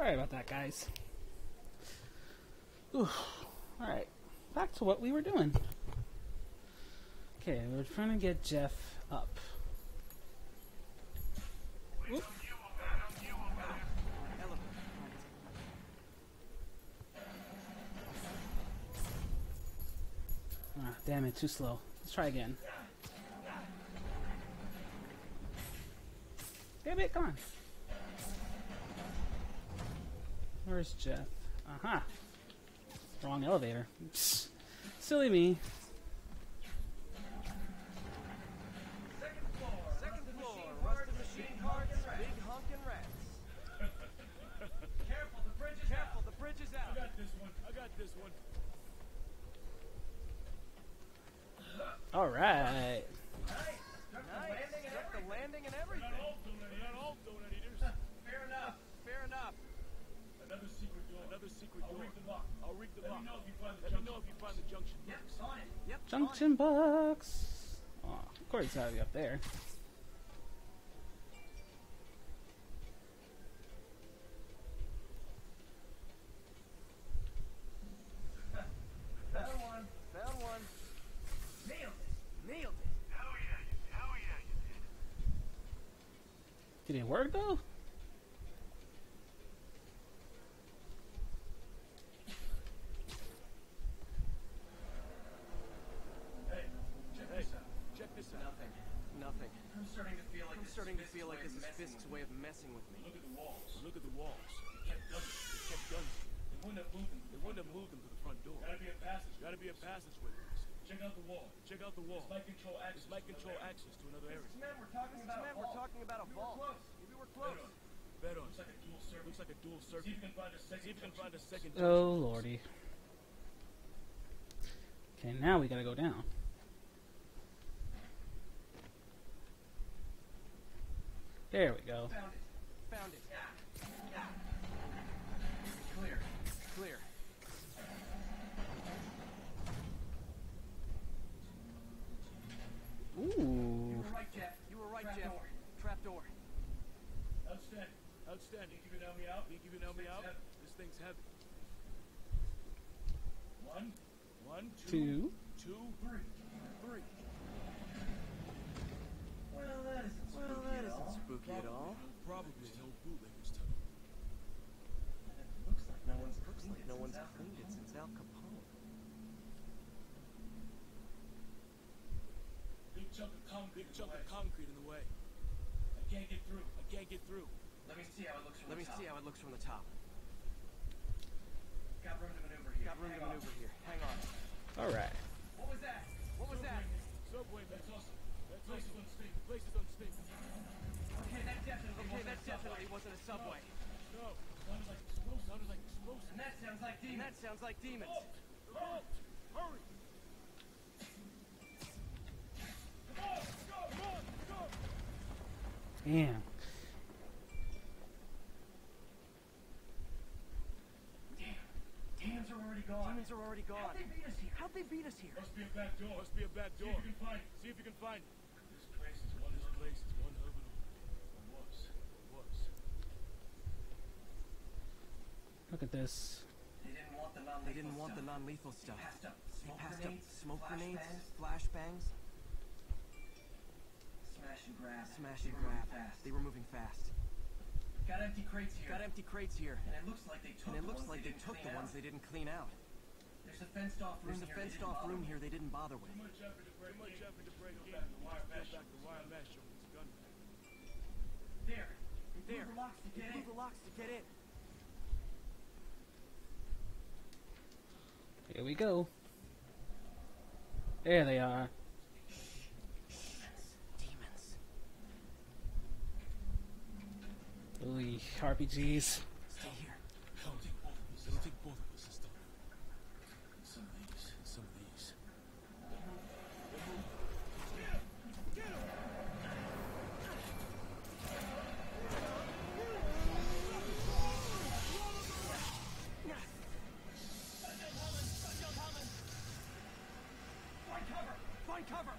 Sorry about that, guys. All right, back to what we were doing. Okay, we're trying to get Jeff up. Whoop. Ah, damn it, too slow. Let's try again. Damn it, come on. Where's Jeff? Aha! Uh-huh. Wrong elevator. Psst. Silly me. Second floor, rusted machine parts, big honkin' rats. Careful, the bridge is out. I got this one. Alright. Nice. Struck the landing and everything. Not all donators. Fair enough. Another secret door. I'll rig the lock. Let me know if you find the junction. Yep, junction box. Oh, of course it's gotta be up there. Found one. Nailed it. How yeah you did. Did it work though? I'm starting to feel like this is Fisk's way of messing with me. Look at the walls. They kept guns. They wouldn't have moved them to the front door. Gotta be a passage with us. Check out the wall. This might control access to another area. Man, we're talking about a vault. Maybe we're close. Bet on it. Looks like a dual circuit. See if you can find a second. Oh lordy. Okay, now we gotta go down. There we go. Found it. Yeah. Clear. Ooh. You were right, Jeff. Trapdoor. Outstanding. Think you can help me out? This thing's heavy. One, two, three. Well, that isn't spooky at all. Probably an old bootlegger's tunnel. Looks like no one's cleaned it since Al Capone. Big chunk of concrete in the way. I can't get through. Let me see how it looks from the top. Got room to maneuver here. Hang on. All right. What was that? Subway. That's awesome. Places unstable. Okay, that definitely wasn't a subway. No. Sounded like explosives. And that sounds like demons. Oh, hurry! Come on! Damn. Demons are already gone. How'd they beat us here? Must be a back door. See if you can find it. Look at this. They didn't want the non-lethal stuff. They passed up smoke grenades, flashbangs. Smash and grab. They were moving fast. Got empty crates here. And it looks like they took the ones they didn't clean out. There's a fenced off room here they didn't bother with. Too much effort to break in. There. Move the locks to get in. Here we go. There they are. Ooh, RPGs. Stay here. It'll take both of us this time. Some of these. Get him! Find cover!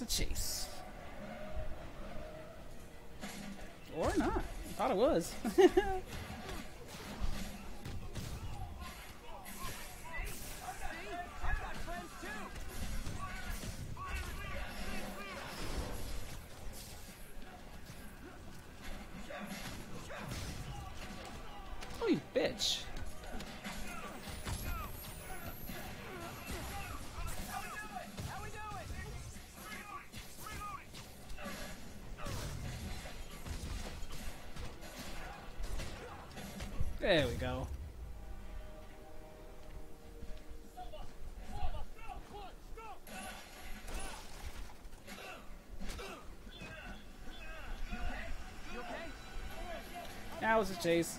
That's the chase. Or not. I thought it was. Oh, you bitch. There we go. That was a chase.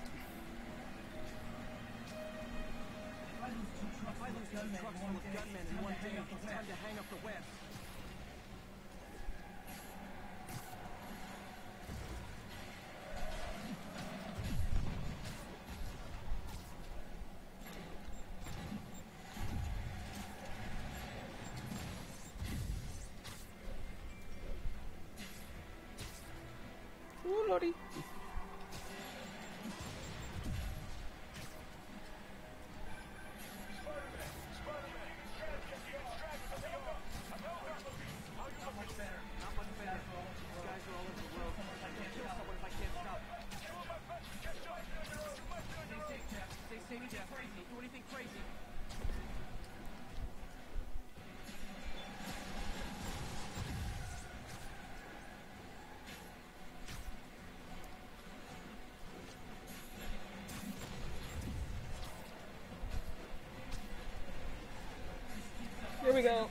Here we go.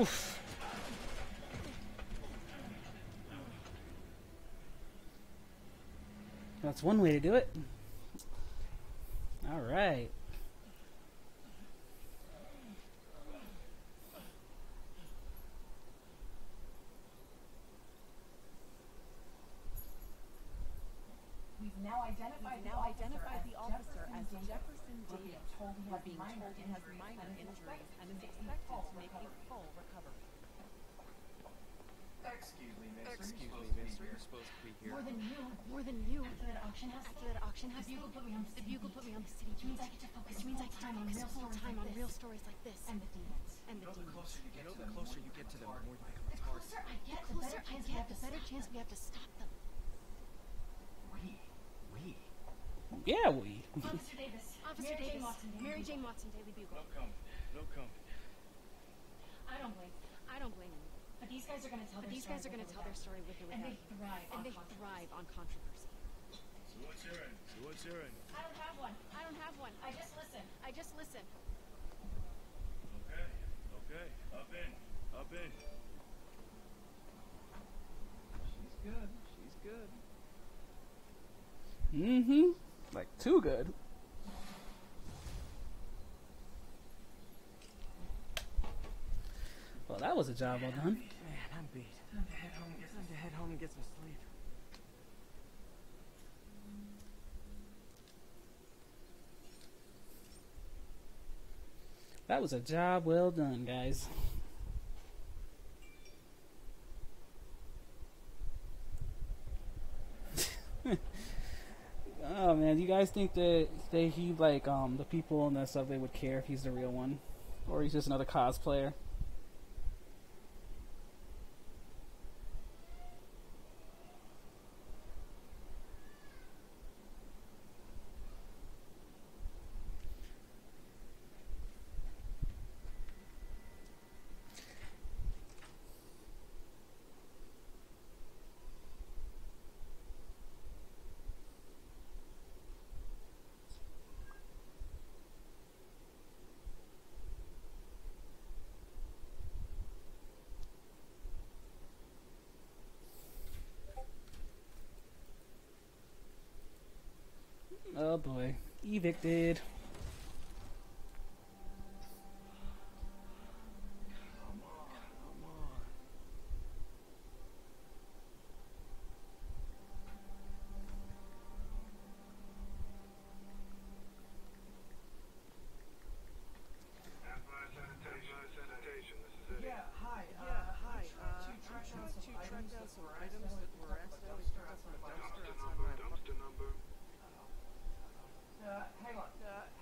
Oof. That's one way to do it. All right. We've now identified the officer as Jefferson Davis, but being told he has minor injuries and is expected to make a full recovery. Excuse me, mister. You're supposed to be here. More than you. After that auction house. The Bugle put me on the city. Which means I get to focus time on real stories like this. And the demons. The closer you get to them, the more you become a target. The better chance we have to stop them. We. Officer Davis. Mary Jane Watson, Daily Bugle. No comment. I don't blame you. But these guys are going to tell their story with or without you. And they thrive on controversy. So what's your end? I don't have one. I just listen. Okay. Up in. She's good. Mm-hmm. Like, too good. Well, that was a job well done. Man, I'm beat. Time to head home and get some sleep. That was a job well done, guys. Oh man, do you guys think that he like the people on the subway would care if he's the real one, or he's just another cosplayer? Oh boy, evicted. Come on, come on. Empire sanitation, this is Eddie. Yeah, hi. I'm trying to track down some items that were accidentally struck from a dumpster outside my apartment. Dumpster number.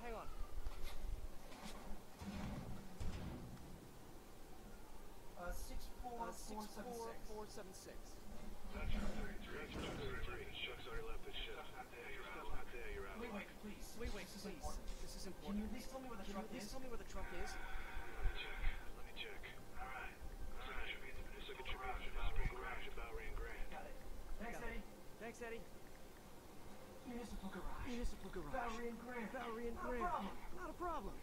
Hang on. Six four four seven six. That's your three. Shucks, already left this shit. Not there. You're out. Wait, please. This is important. Can you please tell me where the truck is? Let me check. All right. So I should be at the Minnesota Contribution Bowery Garage at Bowery and Grand. Got it. Thanks, Eddie. Municipal Garage. Bowery and Grand. Not a problem.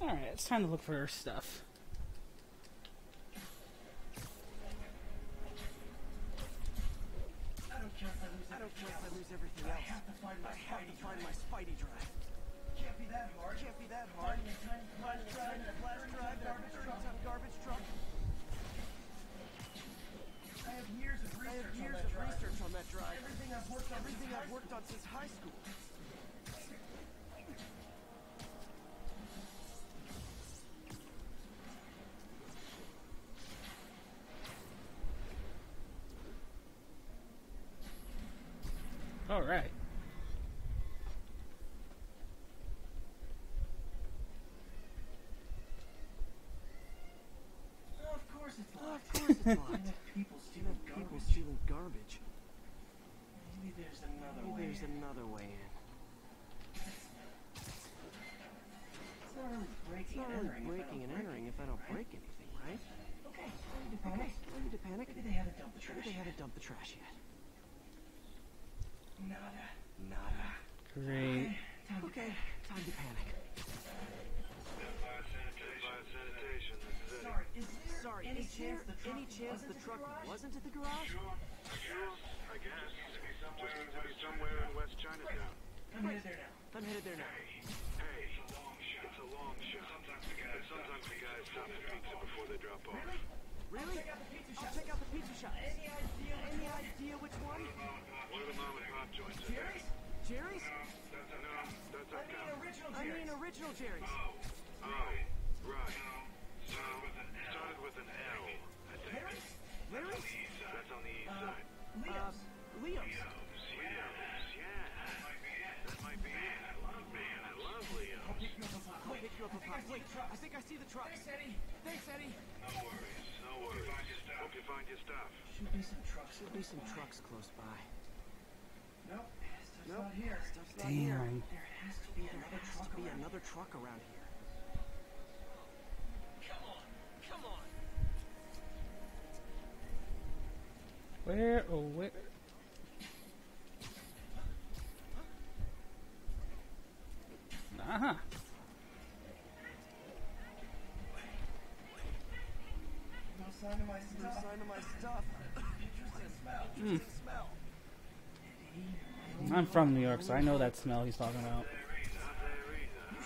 Alright, it's time to look for her stuff. I don't care if I lose everything else. I have to find my Spidey drive. Can't be that hard. Garbage truck. I have years of research on that drive. Everything I've worked on since high school. All right. Of course it's locked. People stealing garbage. Maybe there's another way in. It's not really breaking and entering if I don't break anything, right? Okay. No need to panic. Maybe they haven't dumped the trash yet. Nada. Great. Okay, time to panic. Sorry, any chance the truck wasn't at the garage? Sure. I guess. It's somewhere in West Chinatown. I'm headed there now. Hey. It's a long shot. Sometimes the guys stop for pizza before they drop off. Really? I'll check out the pizza shop. Any idea which one? One of the mom and pop joints. Jerry's? I mean original Jerry's. Oh, right. Started with an L, I think. Larry's? That's on the east side. Leo's. Yeah. That might be it. I love Leo's. I'll pick you up a pop. Wait, I think I see the truck. Thanks, Eddie. No worries. Hope you find your stuff. Should be some trucks close by. Nope, stuff's not here. Damn. There has to be another truck around here. Come on. Where? Uh-huh. No sign of my stuff. Interesting smell. I'm from New York, so I know that smell he's talking about. You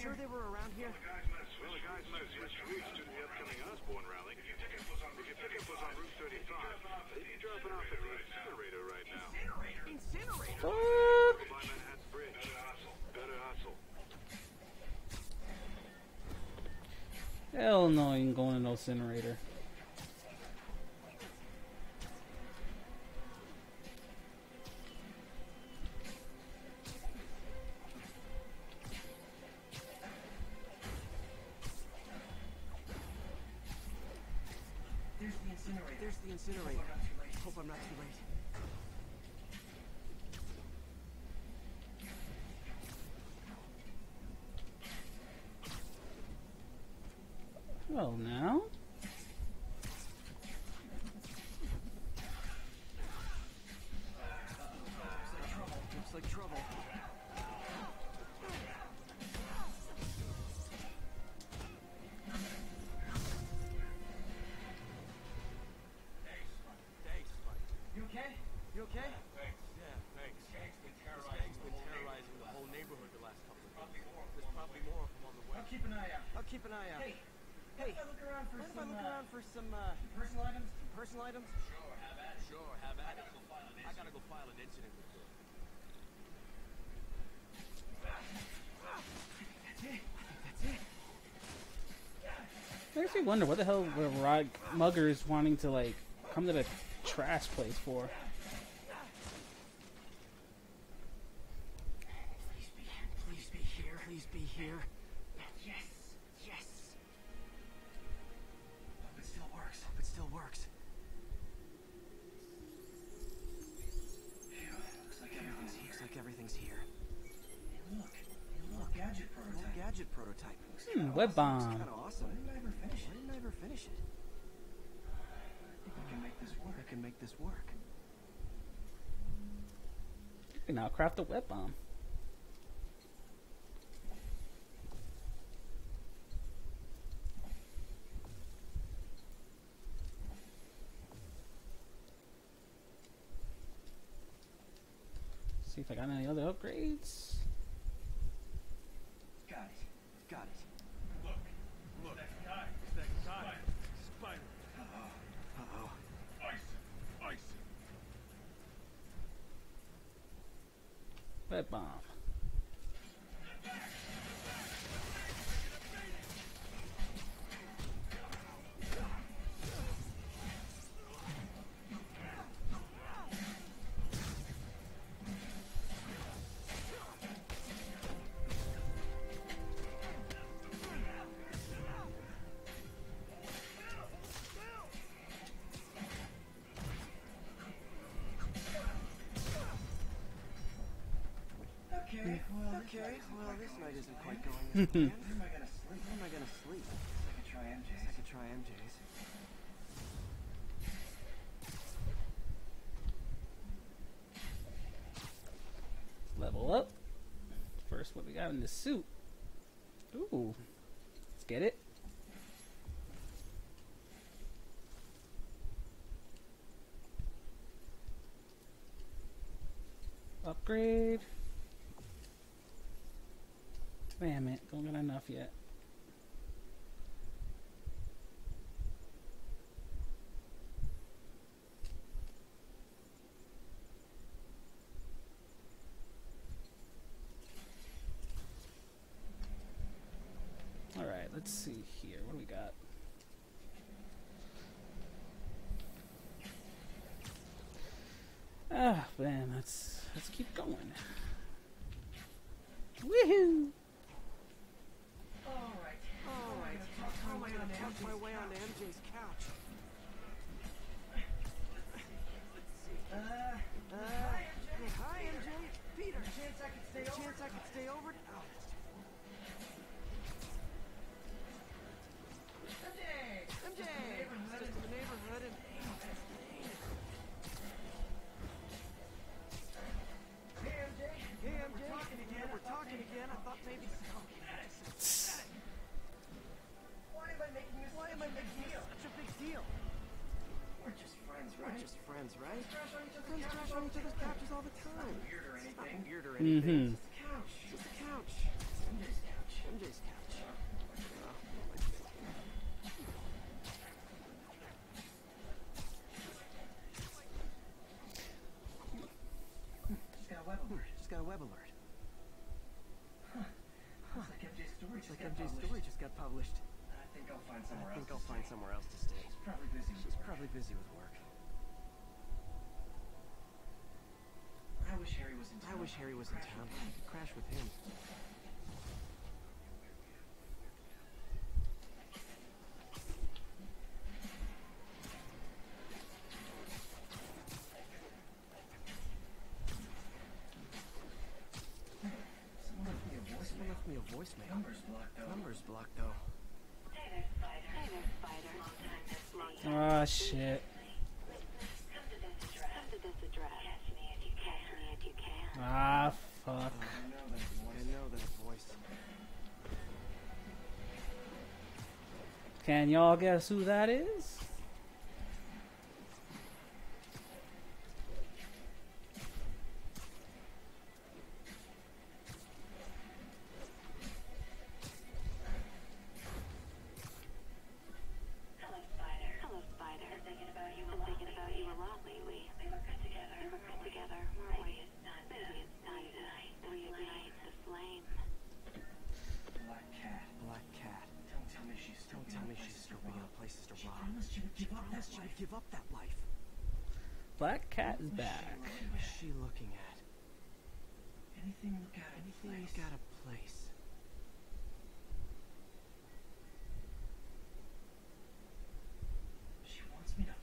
sure they were around here? Well, the guys might switch routes to the upcoming Osborne rally. If your ticket was on Route 35, they'd be dropping off at the incinerator right now. Incinerator? What? By Manhattan Bridge. Better hustle. Hell no, you ain't going to no incinerator. There's the incinerator. Hope I'm not too late. Well, now. Looks like trouble. You okay? Thanks. Yeah, thanks. Gang's been terrorizing the whole neighborhood the last couple of days. There's probably more of them on the way. I'll keep an eye out. Hey, what if I look around for some personal items? Sure, have at it. I gotta go file an incident report. I think that's it. I actually wonder what the hell were muggers wanting to, like, come to the trash place for. Please be here. Hope it still works. Looks like everything's here. Hey, look. Gadget prototype. Web bomb. It's kind of awesome. Why didn't I ever finish it? I think I can make this work. You can now craft a web bomb. See if I got any other upgrades. Got it. Look. It's that guy. Spider. Uh-oh. Ice. Web bomb. Okay, well, this night isn't quite going as planned. Where am I gonna sleep? I could try MJ's. Level up. First, what we got in the suit. Ooh. Let's get it. Upgrade. Damn it, don't get enough yet. Alright, let's see here. What do we got? Ah, man, let's keep going. Woohoo! All right. Tuck my way onto MJ's couch. Hi, MJ. Peter. Chance I could stay over. MJ. Just in the neighborhood. And Hey, MJ. We're talking again. I thought maybe. Why am I making this such a big deal? We're just friends, right? Friends crash on each other's couches all the time. It's not weird or anything. Mm-hmm. It's just a couch. MJ's couch. Just got a web alert. Huh. Looks like MJ's story just got published. I think I'll find somewhere else to stay. She's probably busy with work. I wish Harry was in town. I could crash with him. shit. Ah, fuck. Can y'all guess who that is? Black Cat is back. What is she looking at? Anything look out of place. She wants me to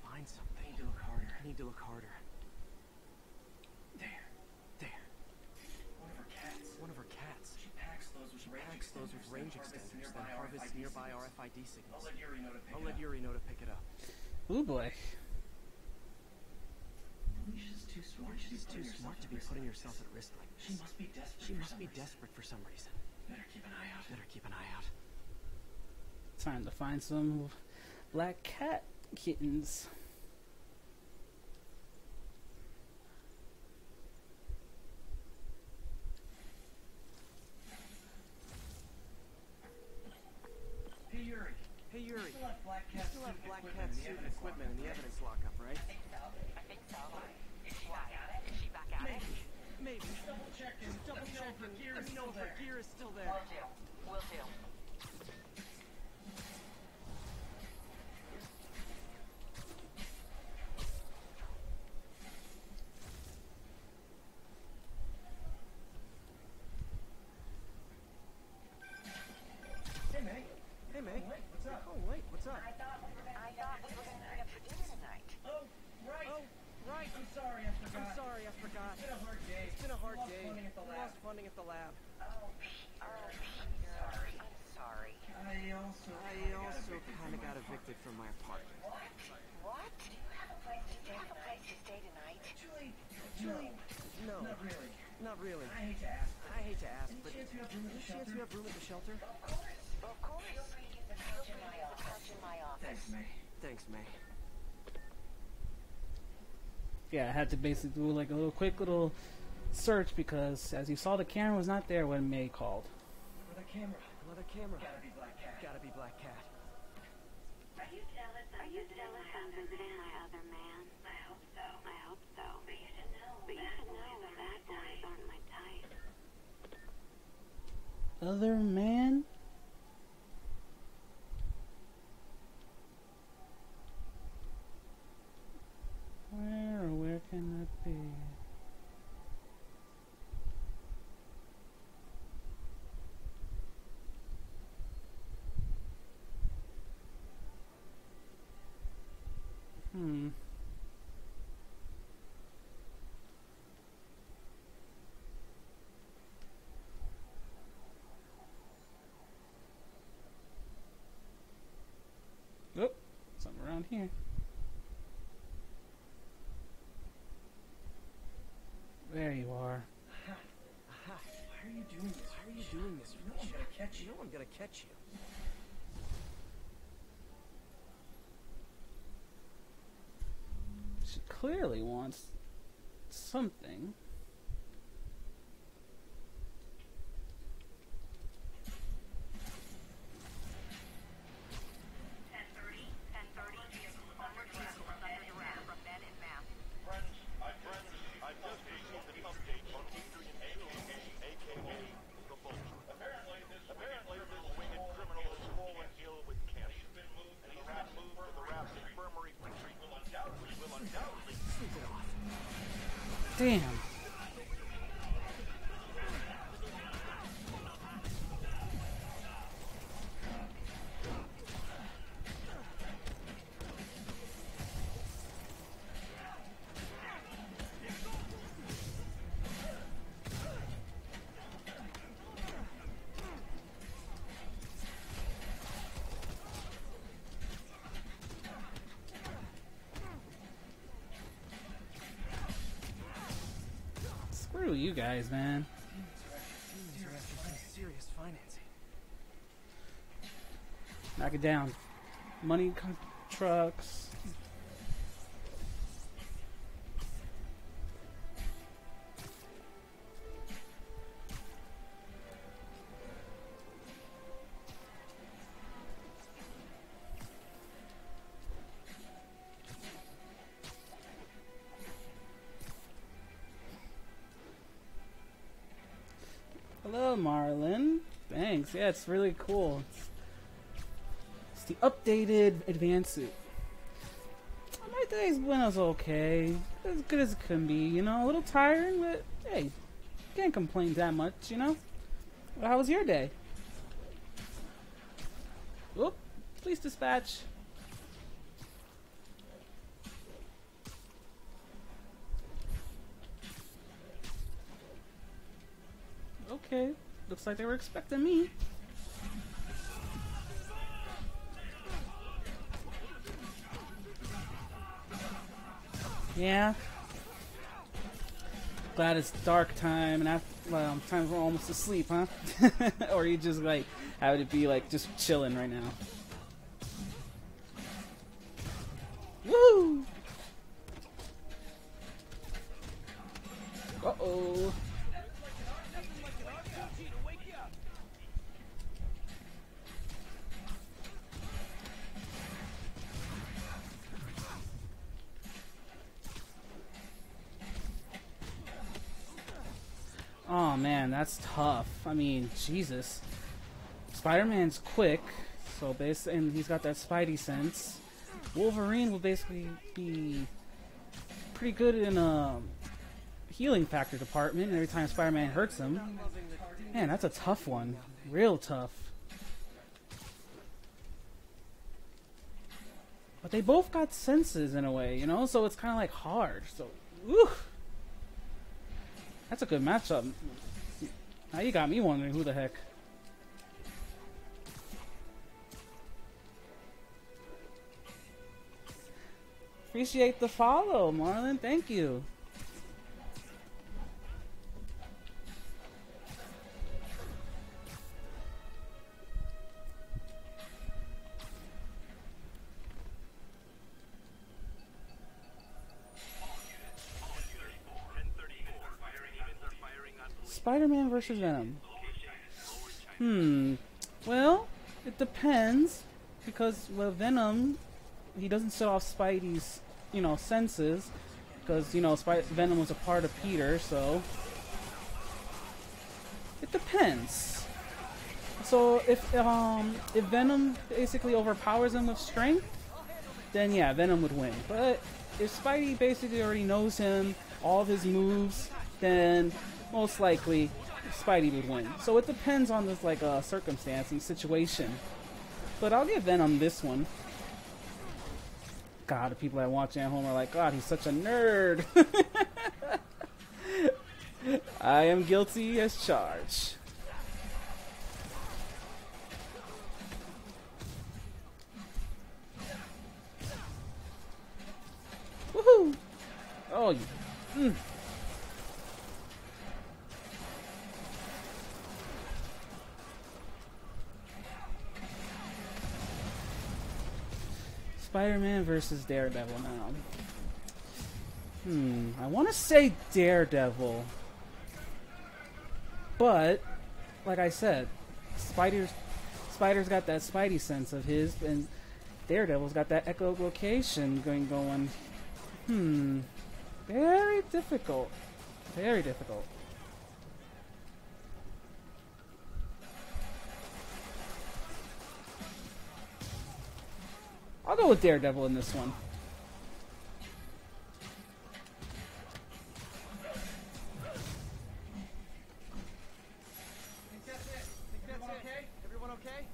find something. I need to look harder. There. One of her cats. She packs those with range extenders that harvests nearby RFID signals. I'll let Yuri know to pick it up. Ooh boy. She's too smart, to be putting herself at risk like this. She must be desperate. For some reason. Better keep an eye out. Time to find some black cat kittens. Hey Yuri. You still have black cat suit and equipment in the evidence lockup, right? Maybe. Double check. The gear is still there. Will do. Hey, May. What's up? I thought we were going to have for dinner tonight. Oh, right. I'm sorry, I forgot. It's been a hard day. Lost funding at the lab. Oh, sorry. I'm sorry. I also kind of got evicted from my apartment. What? Do you have a place to stay? Tonight? Julie. No, not really. I hate to ask, but do you chance you have room at the shelter? Of course. Feel free to use the couch in my office. Thanks, May. Yeah, I had to basically do like a quick little search because, as you saw, the camera was not there when May called. Another camera. Gotta be Black Cat. Are you jealous of the man, my other man? I hope so. But you should know that bad boys aren't my type. Other man? Where can that be? Oh, something around here. There you are. Aha. Why are you doing this? You know I'm gonna catch you. She clearly wants something. Damn. you guys, man. Knock it down. Money trucks. Hello, Marlon. Thanks. Yeah, it's really cool. It's the updated advanced suit. My day's win was okay. As good as it can be, you know. A little tiring, but hey, can't complain that much, you know. Well, how was your day? Oop, please dispatch. Okay, looks like they were expecting me. Yeah. Glad it's dark time and after, well, time we're almost asleep, huh? Or you just like having to be like just chilling right now. Woo! Uh-oh. Oh man, that's tough. I mean, Jesus. Spider-Man's quick, so and he's got that Spidey sense. Wolverine will basically be pretty good in a healing factor department. Every time Spider-Man hurts him, man, that's a tough one. Real tough. But they both got senses in a way, you know. So it's kind of like hard. So, woo. That's a good matchup. Now you got me wondering who the heck. Appreciate the follow, Marlon. Thank you. Spider-Man versus Venom. Well, it depends because well, Venom, he doesn't set off Spidey's, you know, senses because you know Venom was a part of Peter, so it depends. So if Venom basically overpowers him with strength, then yeah, Venom would win. But if Spidey basically already knows him, all of his moves, then most likely Spidey would win. So it depends on this like circumstance and situation. But I'll give Venom this one. God, the people that watch at home are like, God, he's such a nerd. I am guilty as charged. Woohoo! Oh, yeah. Spider-Man versus Daredevil now. I want to say Daredevil. But, like I said, Spider's got that Spidey sense of his, and Daredevil's got that echolocation going. Very difficult. Very difficult. I'll go with Daredevil in this one. Think that's it. Everyone okay?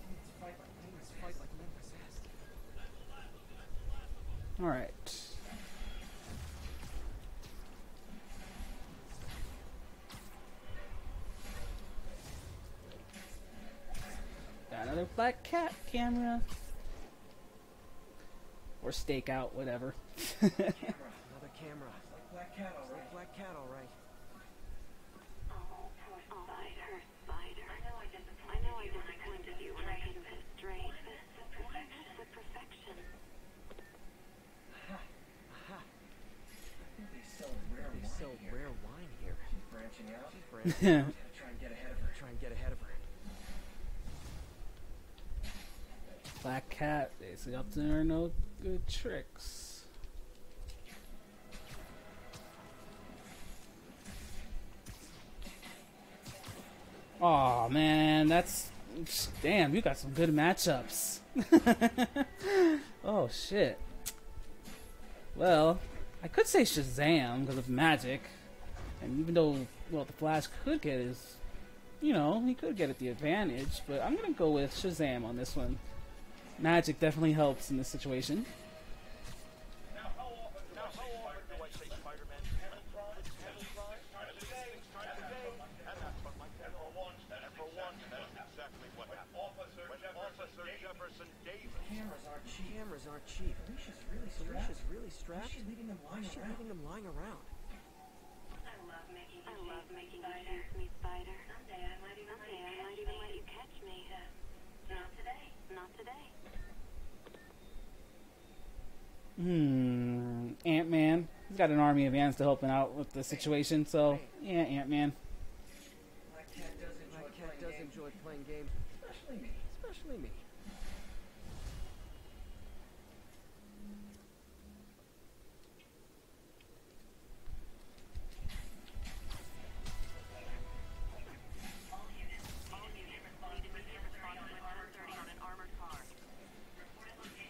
All right. Got another black cat camera. Or stakeout, whatever. Another camera. Black cat, all right. Try and get ahead of her. Black Cat is up there. No good tricks. Oh man, that's damn. You got some good matchups. Oh shit. Well, I could say Shazam because of magic, and even though well the Flash could get his, you know, he could get at the advantage, but I'm gonna go with Shazam on this one. Magic definitely helps in this situation. Now how often do I say Spider-Man? Officer Jefferson Davis. Cameras are cheap. Alicia's really strapped. She's leaving them lying around. I love making spiders meet spider. Someday I might even let you catch me. Not today. Ant-Man. He's got an army of ants to help him out with the situation, so yeah, Ant-Man. My cat does enjoy playing games. Especially me.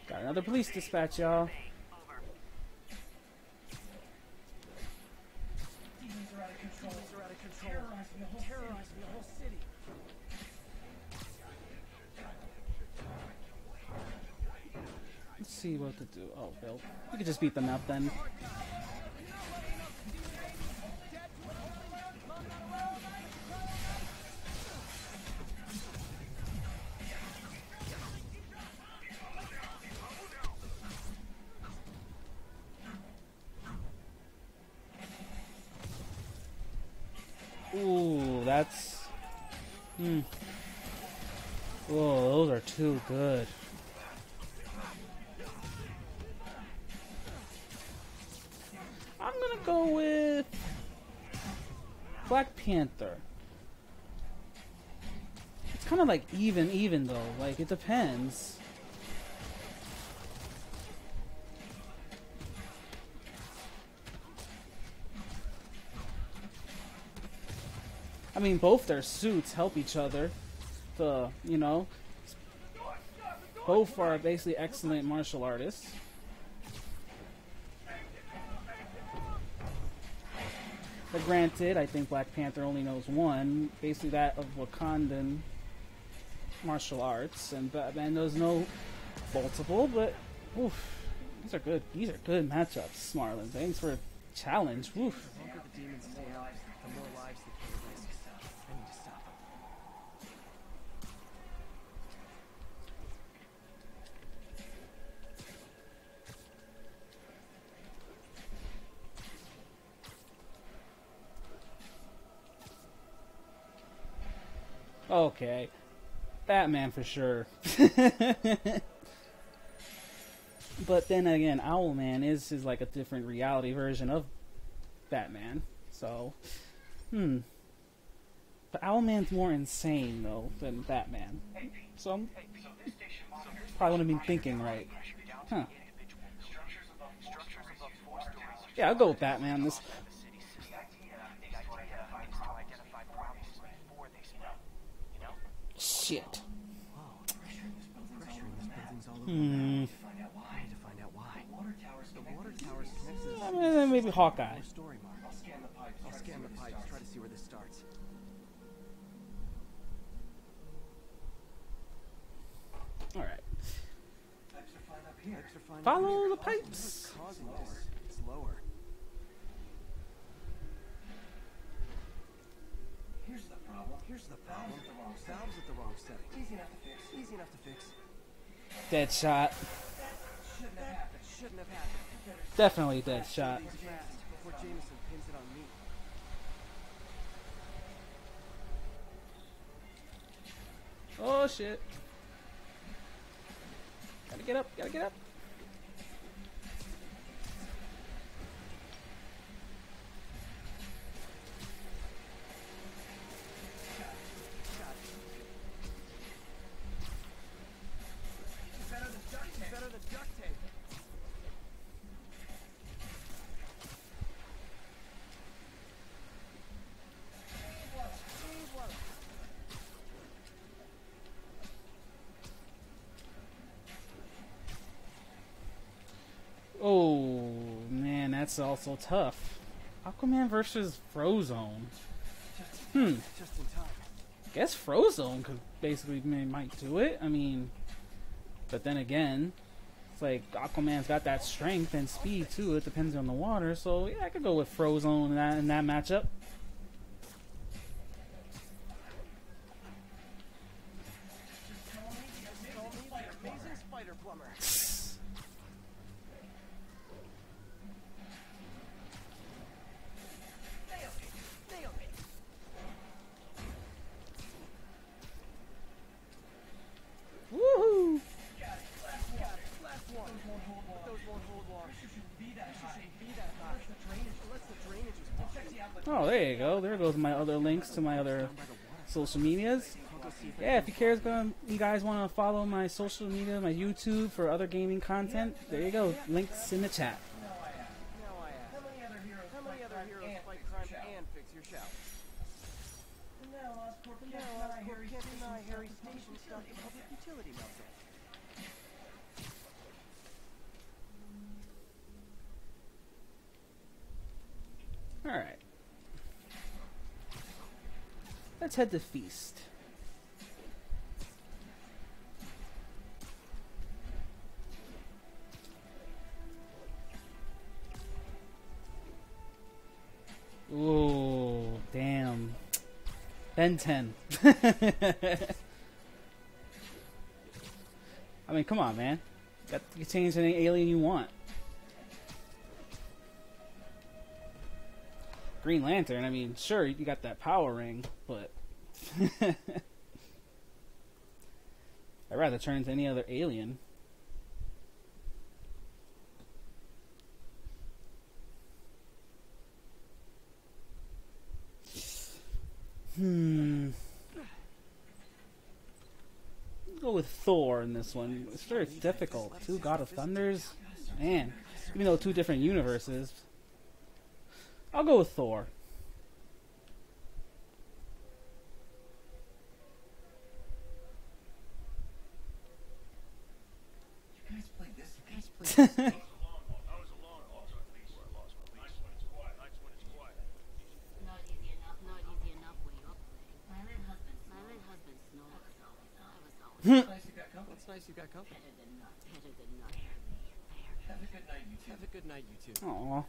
Got another police dispatch, y'all. Demons are out of control. Terrorizing the whole city. Let's see what to do. Oh, Bill. We could just beat them up then. Ooh, that's... Whoa, those are too good. I'm gonna go with Black Panther. It's kind of like even though. Like, it depends. I mean, both their suits help each other. You know, both are basically excellent martial artists. But granted, I think Black Panther only knows one, basically that of Wakandan martial arts, and Batman does know multiple. But oof, these are good. These are good matchups, Marlon. Thanks for a challenge. Oof. Okay, Batman for sure. But then again, Owlman is like a different reality version of Batman. So, But Owlman's more insane though than Batman. So I'm probably wouldn't be thinking right, huh? Yeah, I'll go with Batman. This. Shit. Maybe Hawkeye. I'll scan the pipes. Try to see where this starts. All right. Follow the pipes. It's lower. Here's the problem. Valves at the wrong setting. Easy enough to fix. Dead shot. Shouldn't have happened. Definitely dead shot. Before Jameson pins it on me. Oh shit. Gotta get up. Oh, man, that's also tough. Aquaman versus Frozone. Just in time. I guess Frozone could basically might do it. I mean, but then again, it's like Aquaman's got that strength and speed too. It depends on the water. So yeah, I could go with Frozone in that matchup. Oh, there you go. There goes my other links to my other social medias. Yeah, if you care, you guys want to follow my social media, my YouTube for other gaming content, there you go. Links in the chat. All right. Let's head to Feast. Ooh, damn. Ben 10. I mean, come on, man. You change any alien you want. Green Lantern, I mean, sure, you got that power ring, but I'd rather turn into any other alien. I'll go with Thor in this one. It's very difficult. Two God of Thunders? Man, even though two different universes. I'll go with Thor. You guys play this. It's nice you got company. Have a good night, you two. Aww.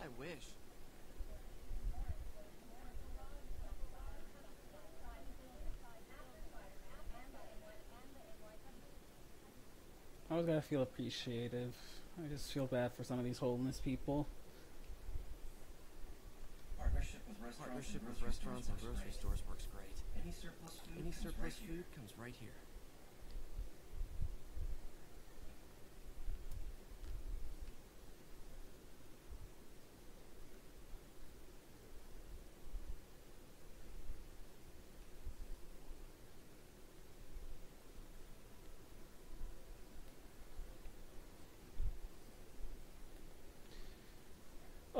I wish. I always gotta feel appreciative. I just feel bad for some of these homeless people. Partnership with restaurants and grocery stores works great. Any surplus food comes right here.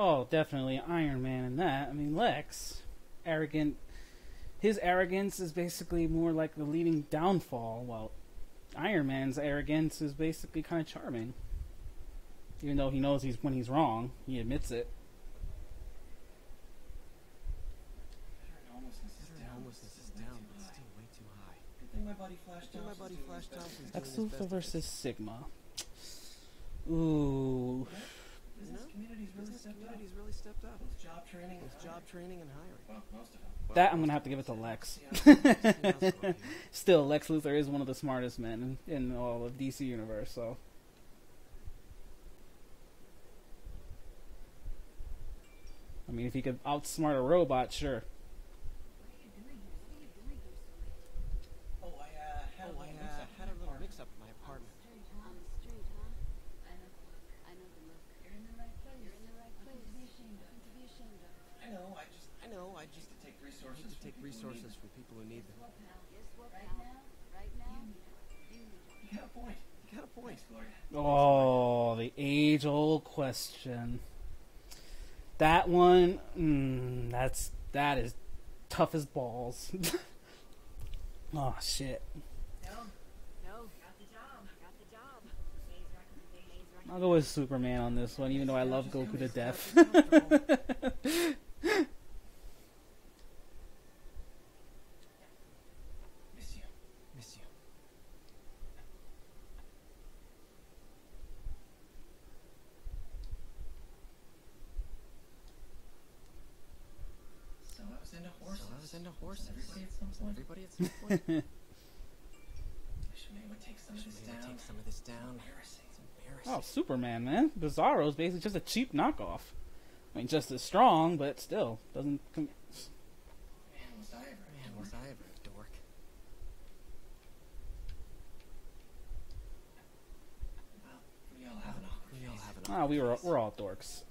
Oh, definitely Iron Man in that. I mean, Lex, arrogant. His arrogance is basically more like the leading downfall, while Iron Man's arrogance is basically kind of charming. Even though he knows when he's wrong, he admits it. Lex Luthor versus Sigma. Ooh. Business community's really stepped up. With job training and hiring. Well, most of them. That I'm going to have to give it to Lex. Still, Lex Luthor is one of the smartest men in all of DC Universe, so. I mean, if he could outsmart a robot, sure. I just take resources from people who need them. You got a point. Oh, the age-old question. That one, that is tough as balls. Oh, shit. No, got the job. I'll go with Superman on this one, even though I love Goku to death. Miss you. So I was into horses. Everybody at some point. I should maybe take some of this down. Oh, Superman, man. Bizarro is basically just a cheap knockoff. I mean, just as strong, but still. Doesn't... Man, was I ever a dork. Well, we all have an Ah, we're all dorks.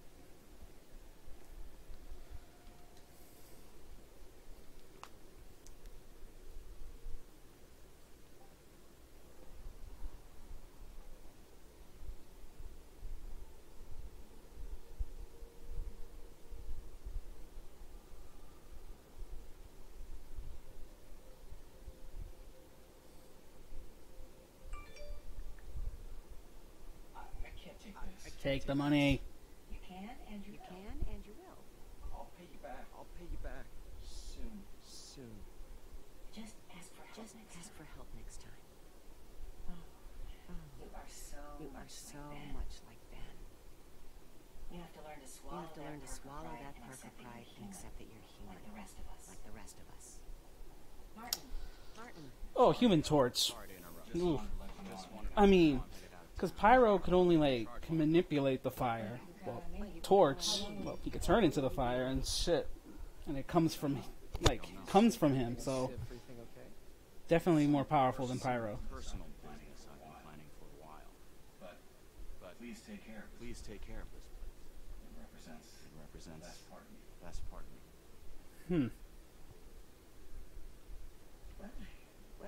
Take the money. You can and you will. I'll pay you back. Soon. Just ask for help next time. Oh. You are so much like Ben. You have to learn to swallow that perfect pride and accept that you're human. Like the rest of us. Martin. Oh, Human Torch. Oof. I mean... Because Pyro could only, like, manipulate the fire. Well, Torch, well, he could turn into the fire and shit. And it comes from him, so... Definitely more powerful than Pyro. Personal planning is I've been planning for a while. But please take care of this place. It represents the best part of me. Well, I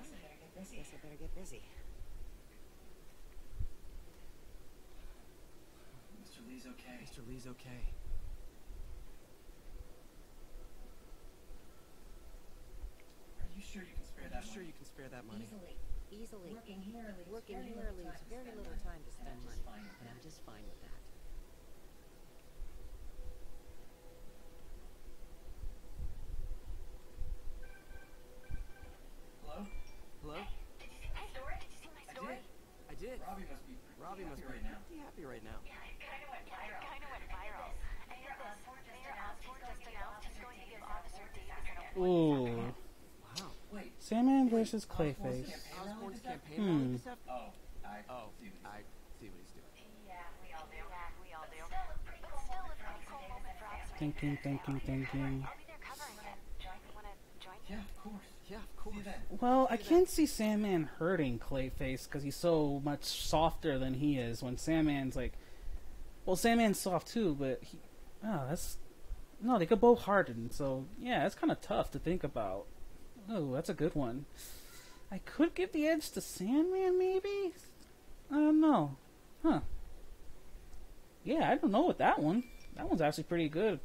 guess I better get busy. Mr. Lee's okay. Are you sure you can spare that money? Easily. Working here leaves very little time to spend money, and I'm just fine with that. Hello? Did you see my story? I did. Robbie must be pretty happy right now. Yeah, I kind of went viral. I hear the just announced he's going to give Officer Davis. Ooh. Wow. Wait. Sandman versus Clayface. Hmm. Oh, I see what he's doing. Yeah, we all do. Thinking. Yeah, of course. Well, I can't see Sandman hurting Clayface because he's so much softer than he is. When Sandman's like, well, Sandman's soft too, but he, oh, that's no, they could both harden. So yeah, it's kind of tough to think about. Oh, that's a good one. I could give the edge to Sandman, maybe. I don't know, huh? Yeah, I don't know with that one. That one's actually pretty good.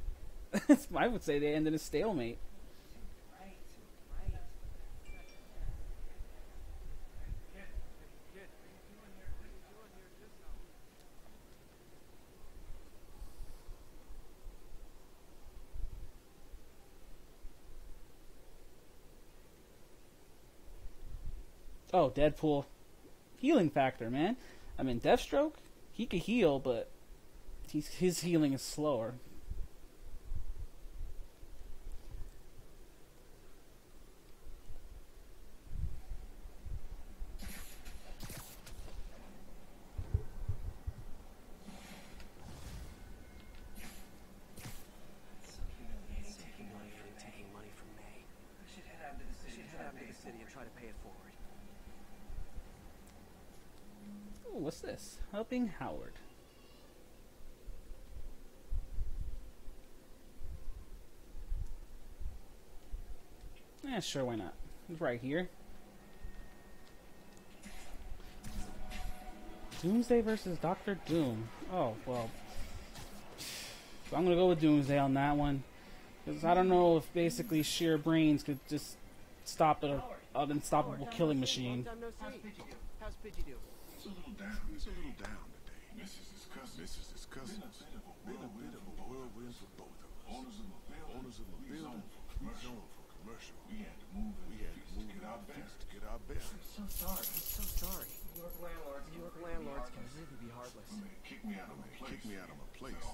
I would say they ended a stalemate. Oh, Deadpool. Healing factor, man. I mean, Deathstroke, he could heal, but his healing is slower. What's this? Helping Howard. Yeah, sure, why not? It's right here. Doomsday versus Doctor Doom. Oh, well. So I'm gonna go with Doomsday on that one. Because I don't know if basically sheer brains could just stop a an unstoppable killing machine. How's Pidgey do? He's a little down. Today. Misses his cousin. Been a bit of a whirlwind for both of us. Owners of the building. We zone for commercial. We had to move. Get our best. I'm so sorry. New York landlords can really be heartless. Kick me out of my place.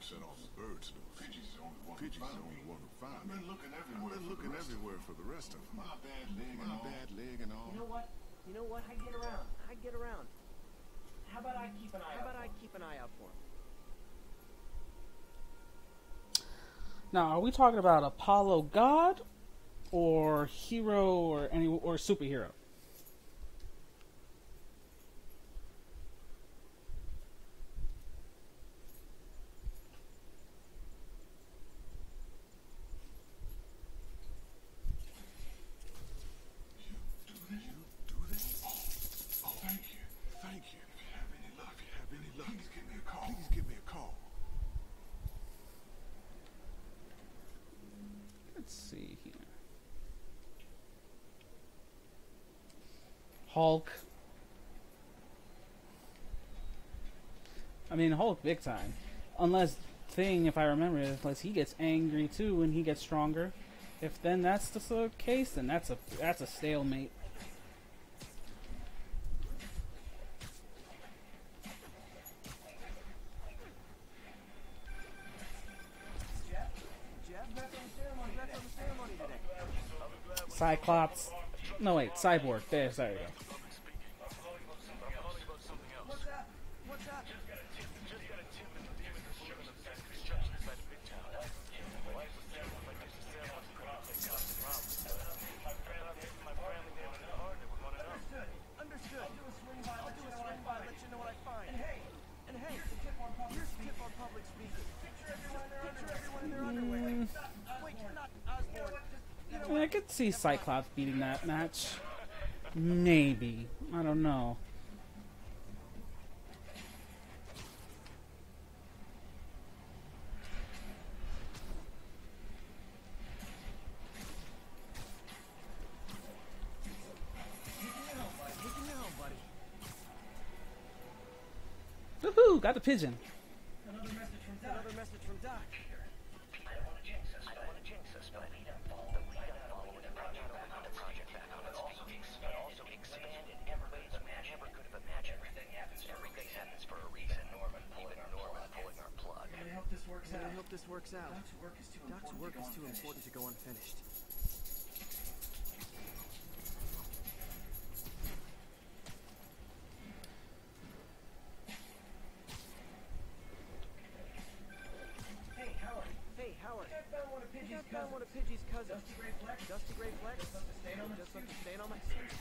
Set off the birds. Pidgey's the only one to find. I've been looking everywhere for the rest of them. My bad leg and all. You know what? I get around. How about I keep an eye out for him? Now, are we talking about Apollo God, or hero, or superhero? Hulk big time. Unless Thing, if I remember, unless he gets angry too when he gets stronger. If then that's the case, then that's a stalemate. Cyclops. No wait, Cyborg. There you go. I could see Cyclops beating that match. Maybe. I don't know. Woohoo! Got the pigeon. Another message from Doc. I hope this works out. Doc's work is too important to go unfinished. Hey, Howard. I found one of Pidgey's cousins. Dusty Gray Flex. Just left a stain on my suit.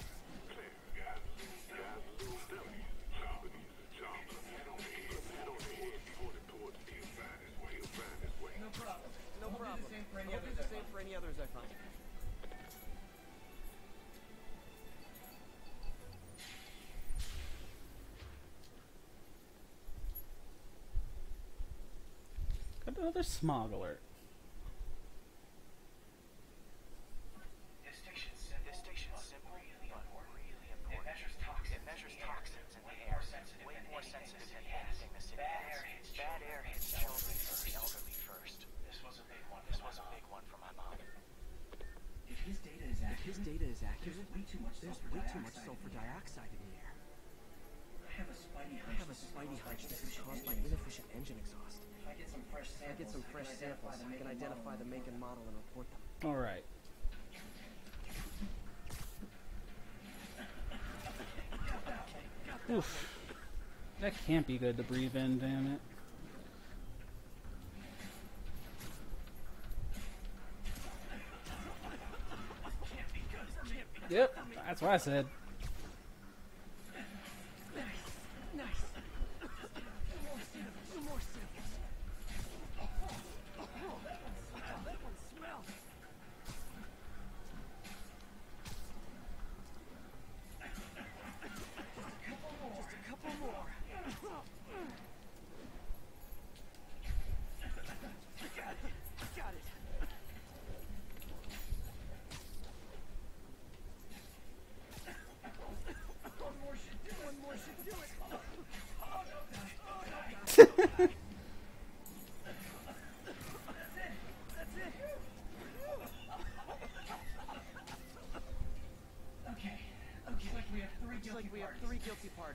No problem. I'll do the same for any others I find. Got another smog alert. Identify the make and model and report them. All right. Oof. That can't be good to breathe in, damn it. Yep, that's what I said.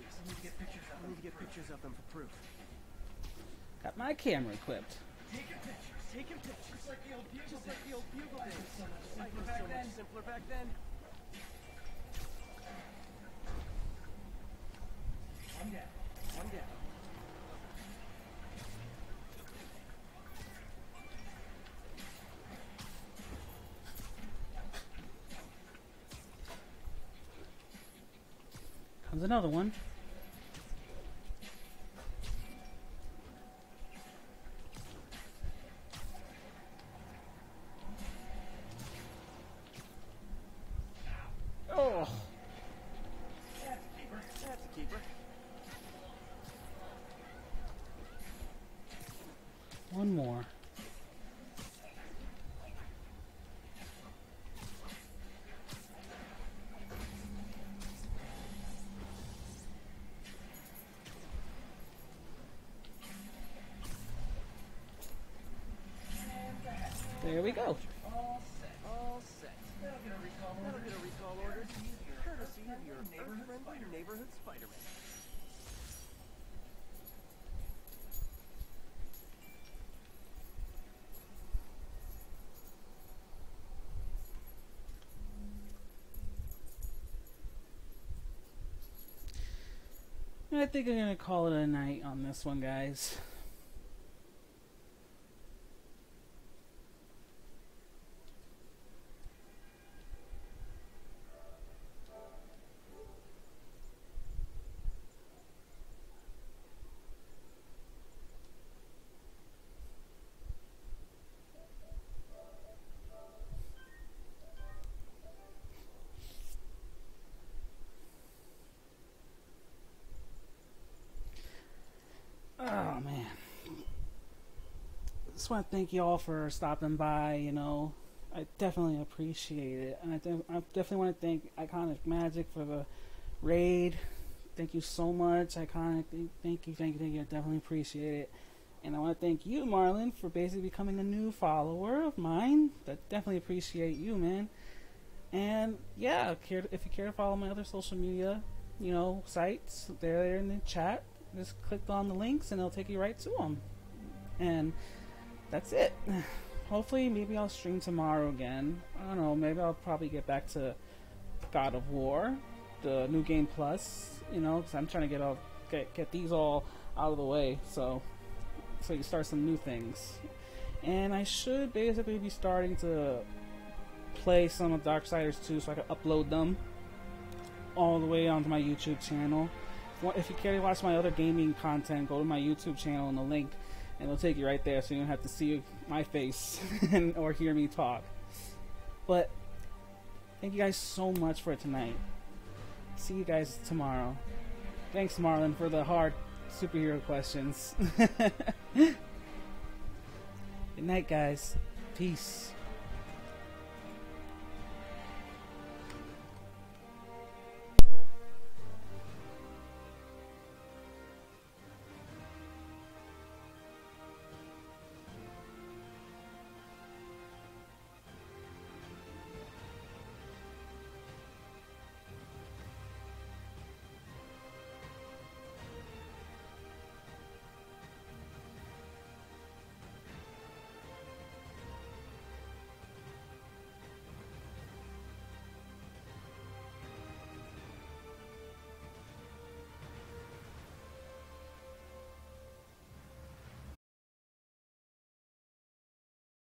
I need to get pictures of them for proof. Got my camera equipped. Taking pictures. Just like the old bugle days. Simpler back then. One down. Comes another one. Oh, that's a keeper. One more. There we go. All set. That'll get a recall order. Courtesy of your neighborhood Spider-Man. I think I'm gonna call it a night on this one, guys. I want to thank you all for stopping by. You know, I definitely appreciate it, and I definitely want to thank Iconic Magic for the raid. Thank you so much, Iconic. Thank you. I definitely appreciate it, and I want to thank you, Marlon, for basically becoming a new follower of mine. I definitely appreciate you, man. And yeah, if you care to follow my other social media, you know, sites, they're there in the chat. Just click on the links, and it'll take you right to them. And that's it. Hopefully, maybe I'll stream tomorrow again. I don't know, maybe I'll probably get back to God of War, the new game plus, you know, because I'm trying to get these all out of the way, so you start some new things. And I should basically be starting to play some of Darksiders 2 so I can upload them all the way onto my YouTube channel. If you care to watch my other gaming content, go to my YouTube channel and the link, and it'll take you right there, so you don't have to see my face or hear me talk. But thank you guys so much for tonight. See you guys tomorrow. Thanks, Marlon, for the hard superhero questions. Good night, guys. Peace.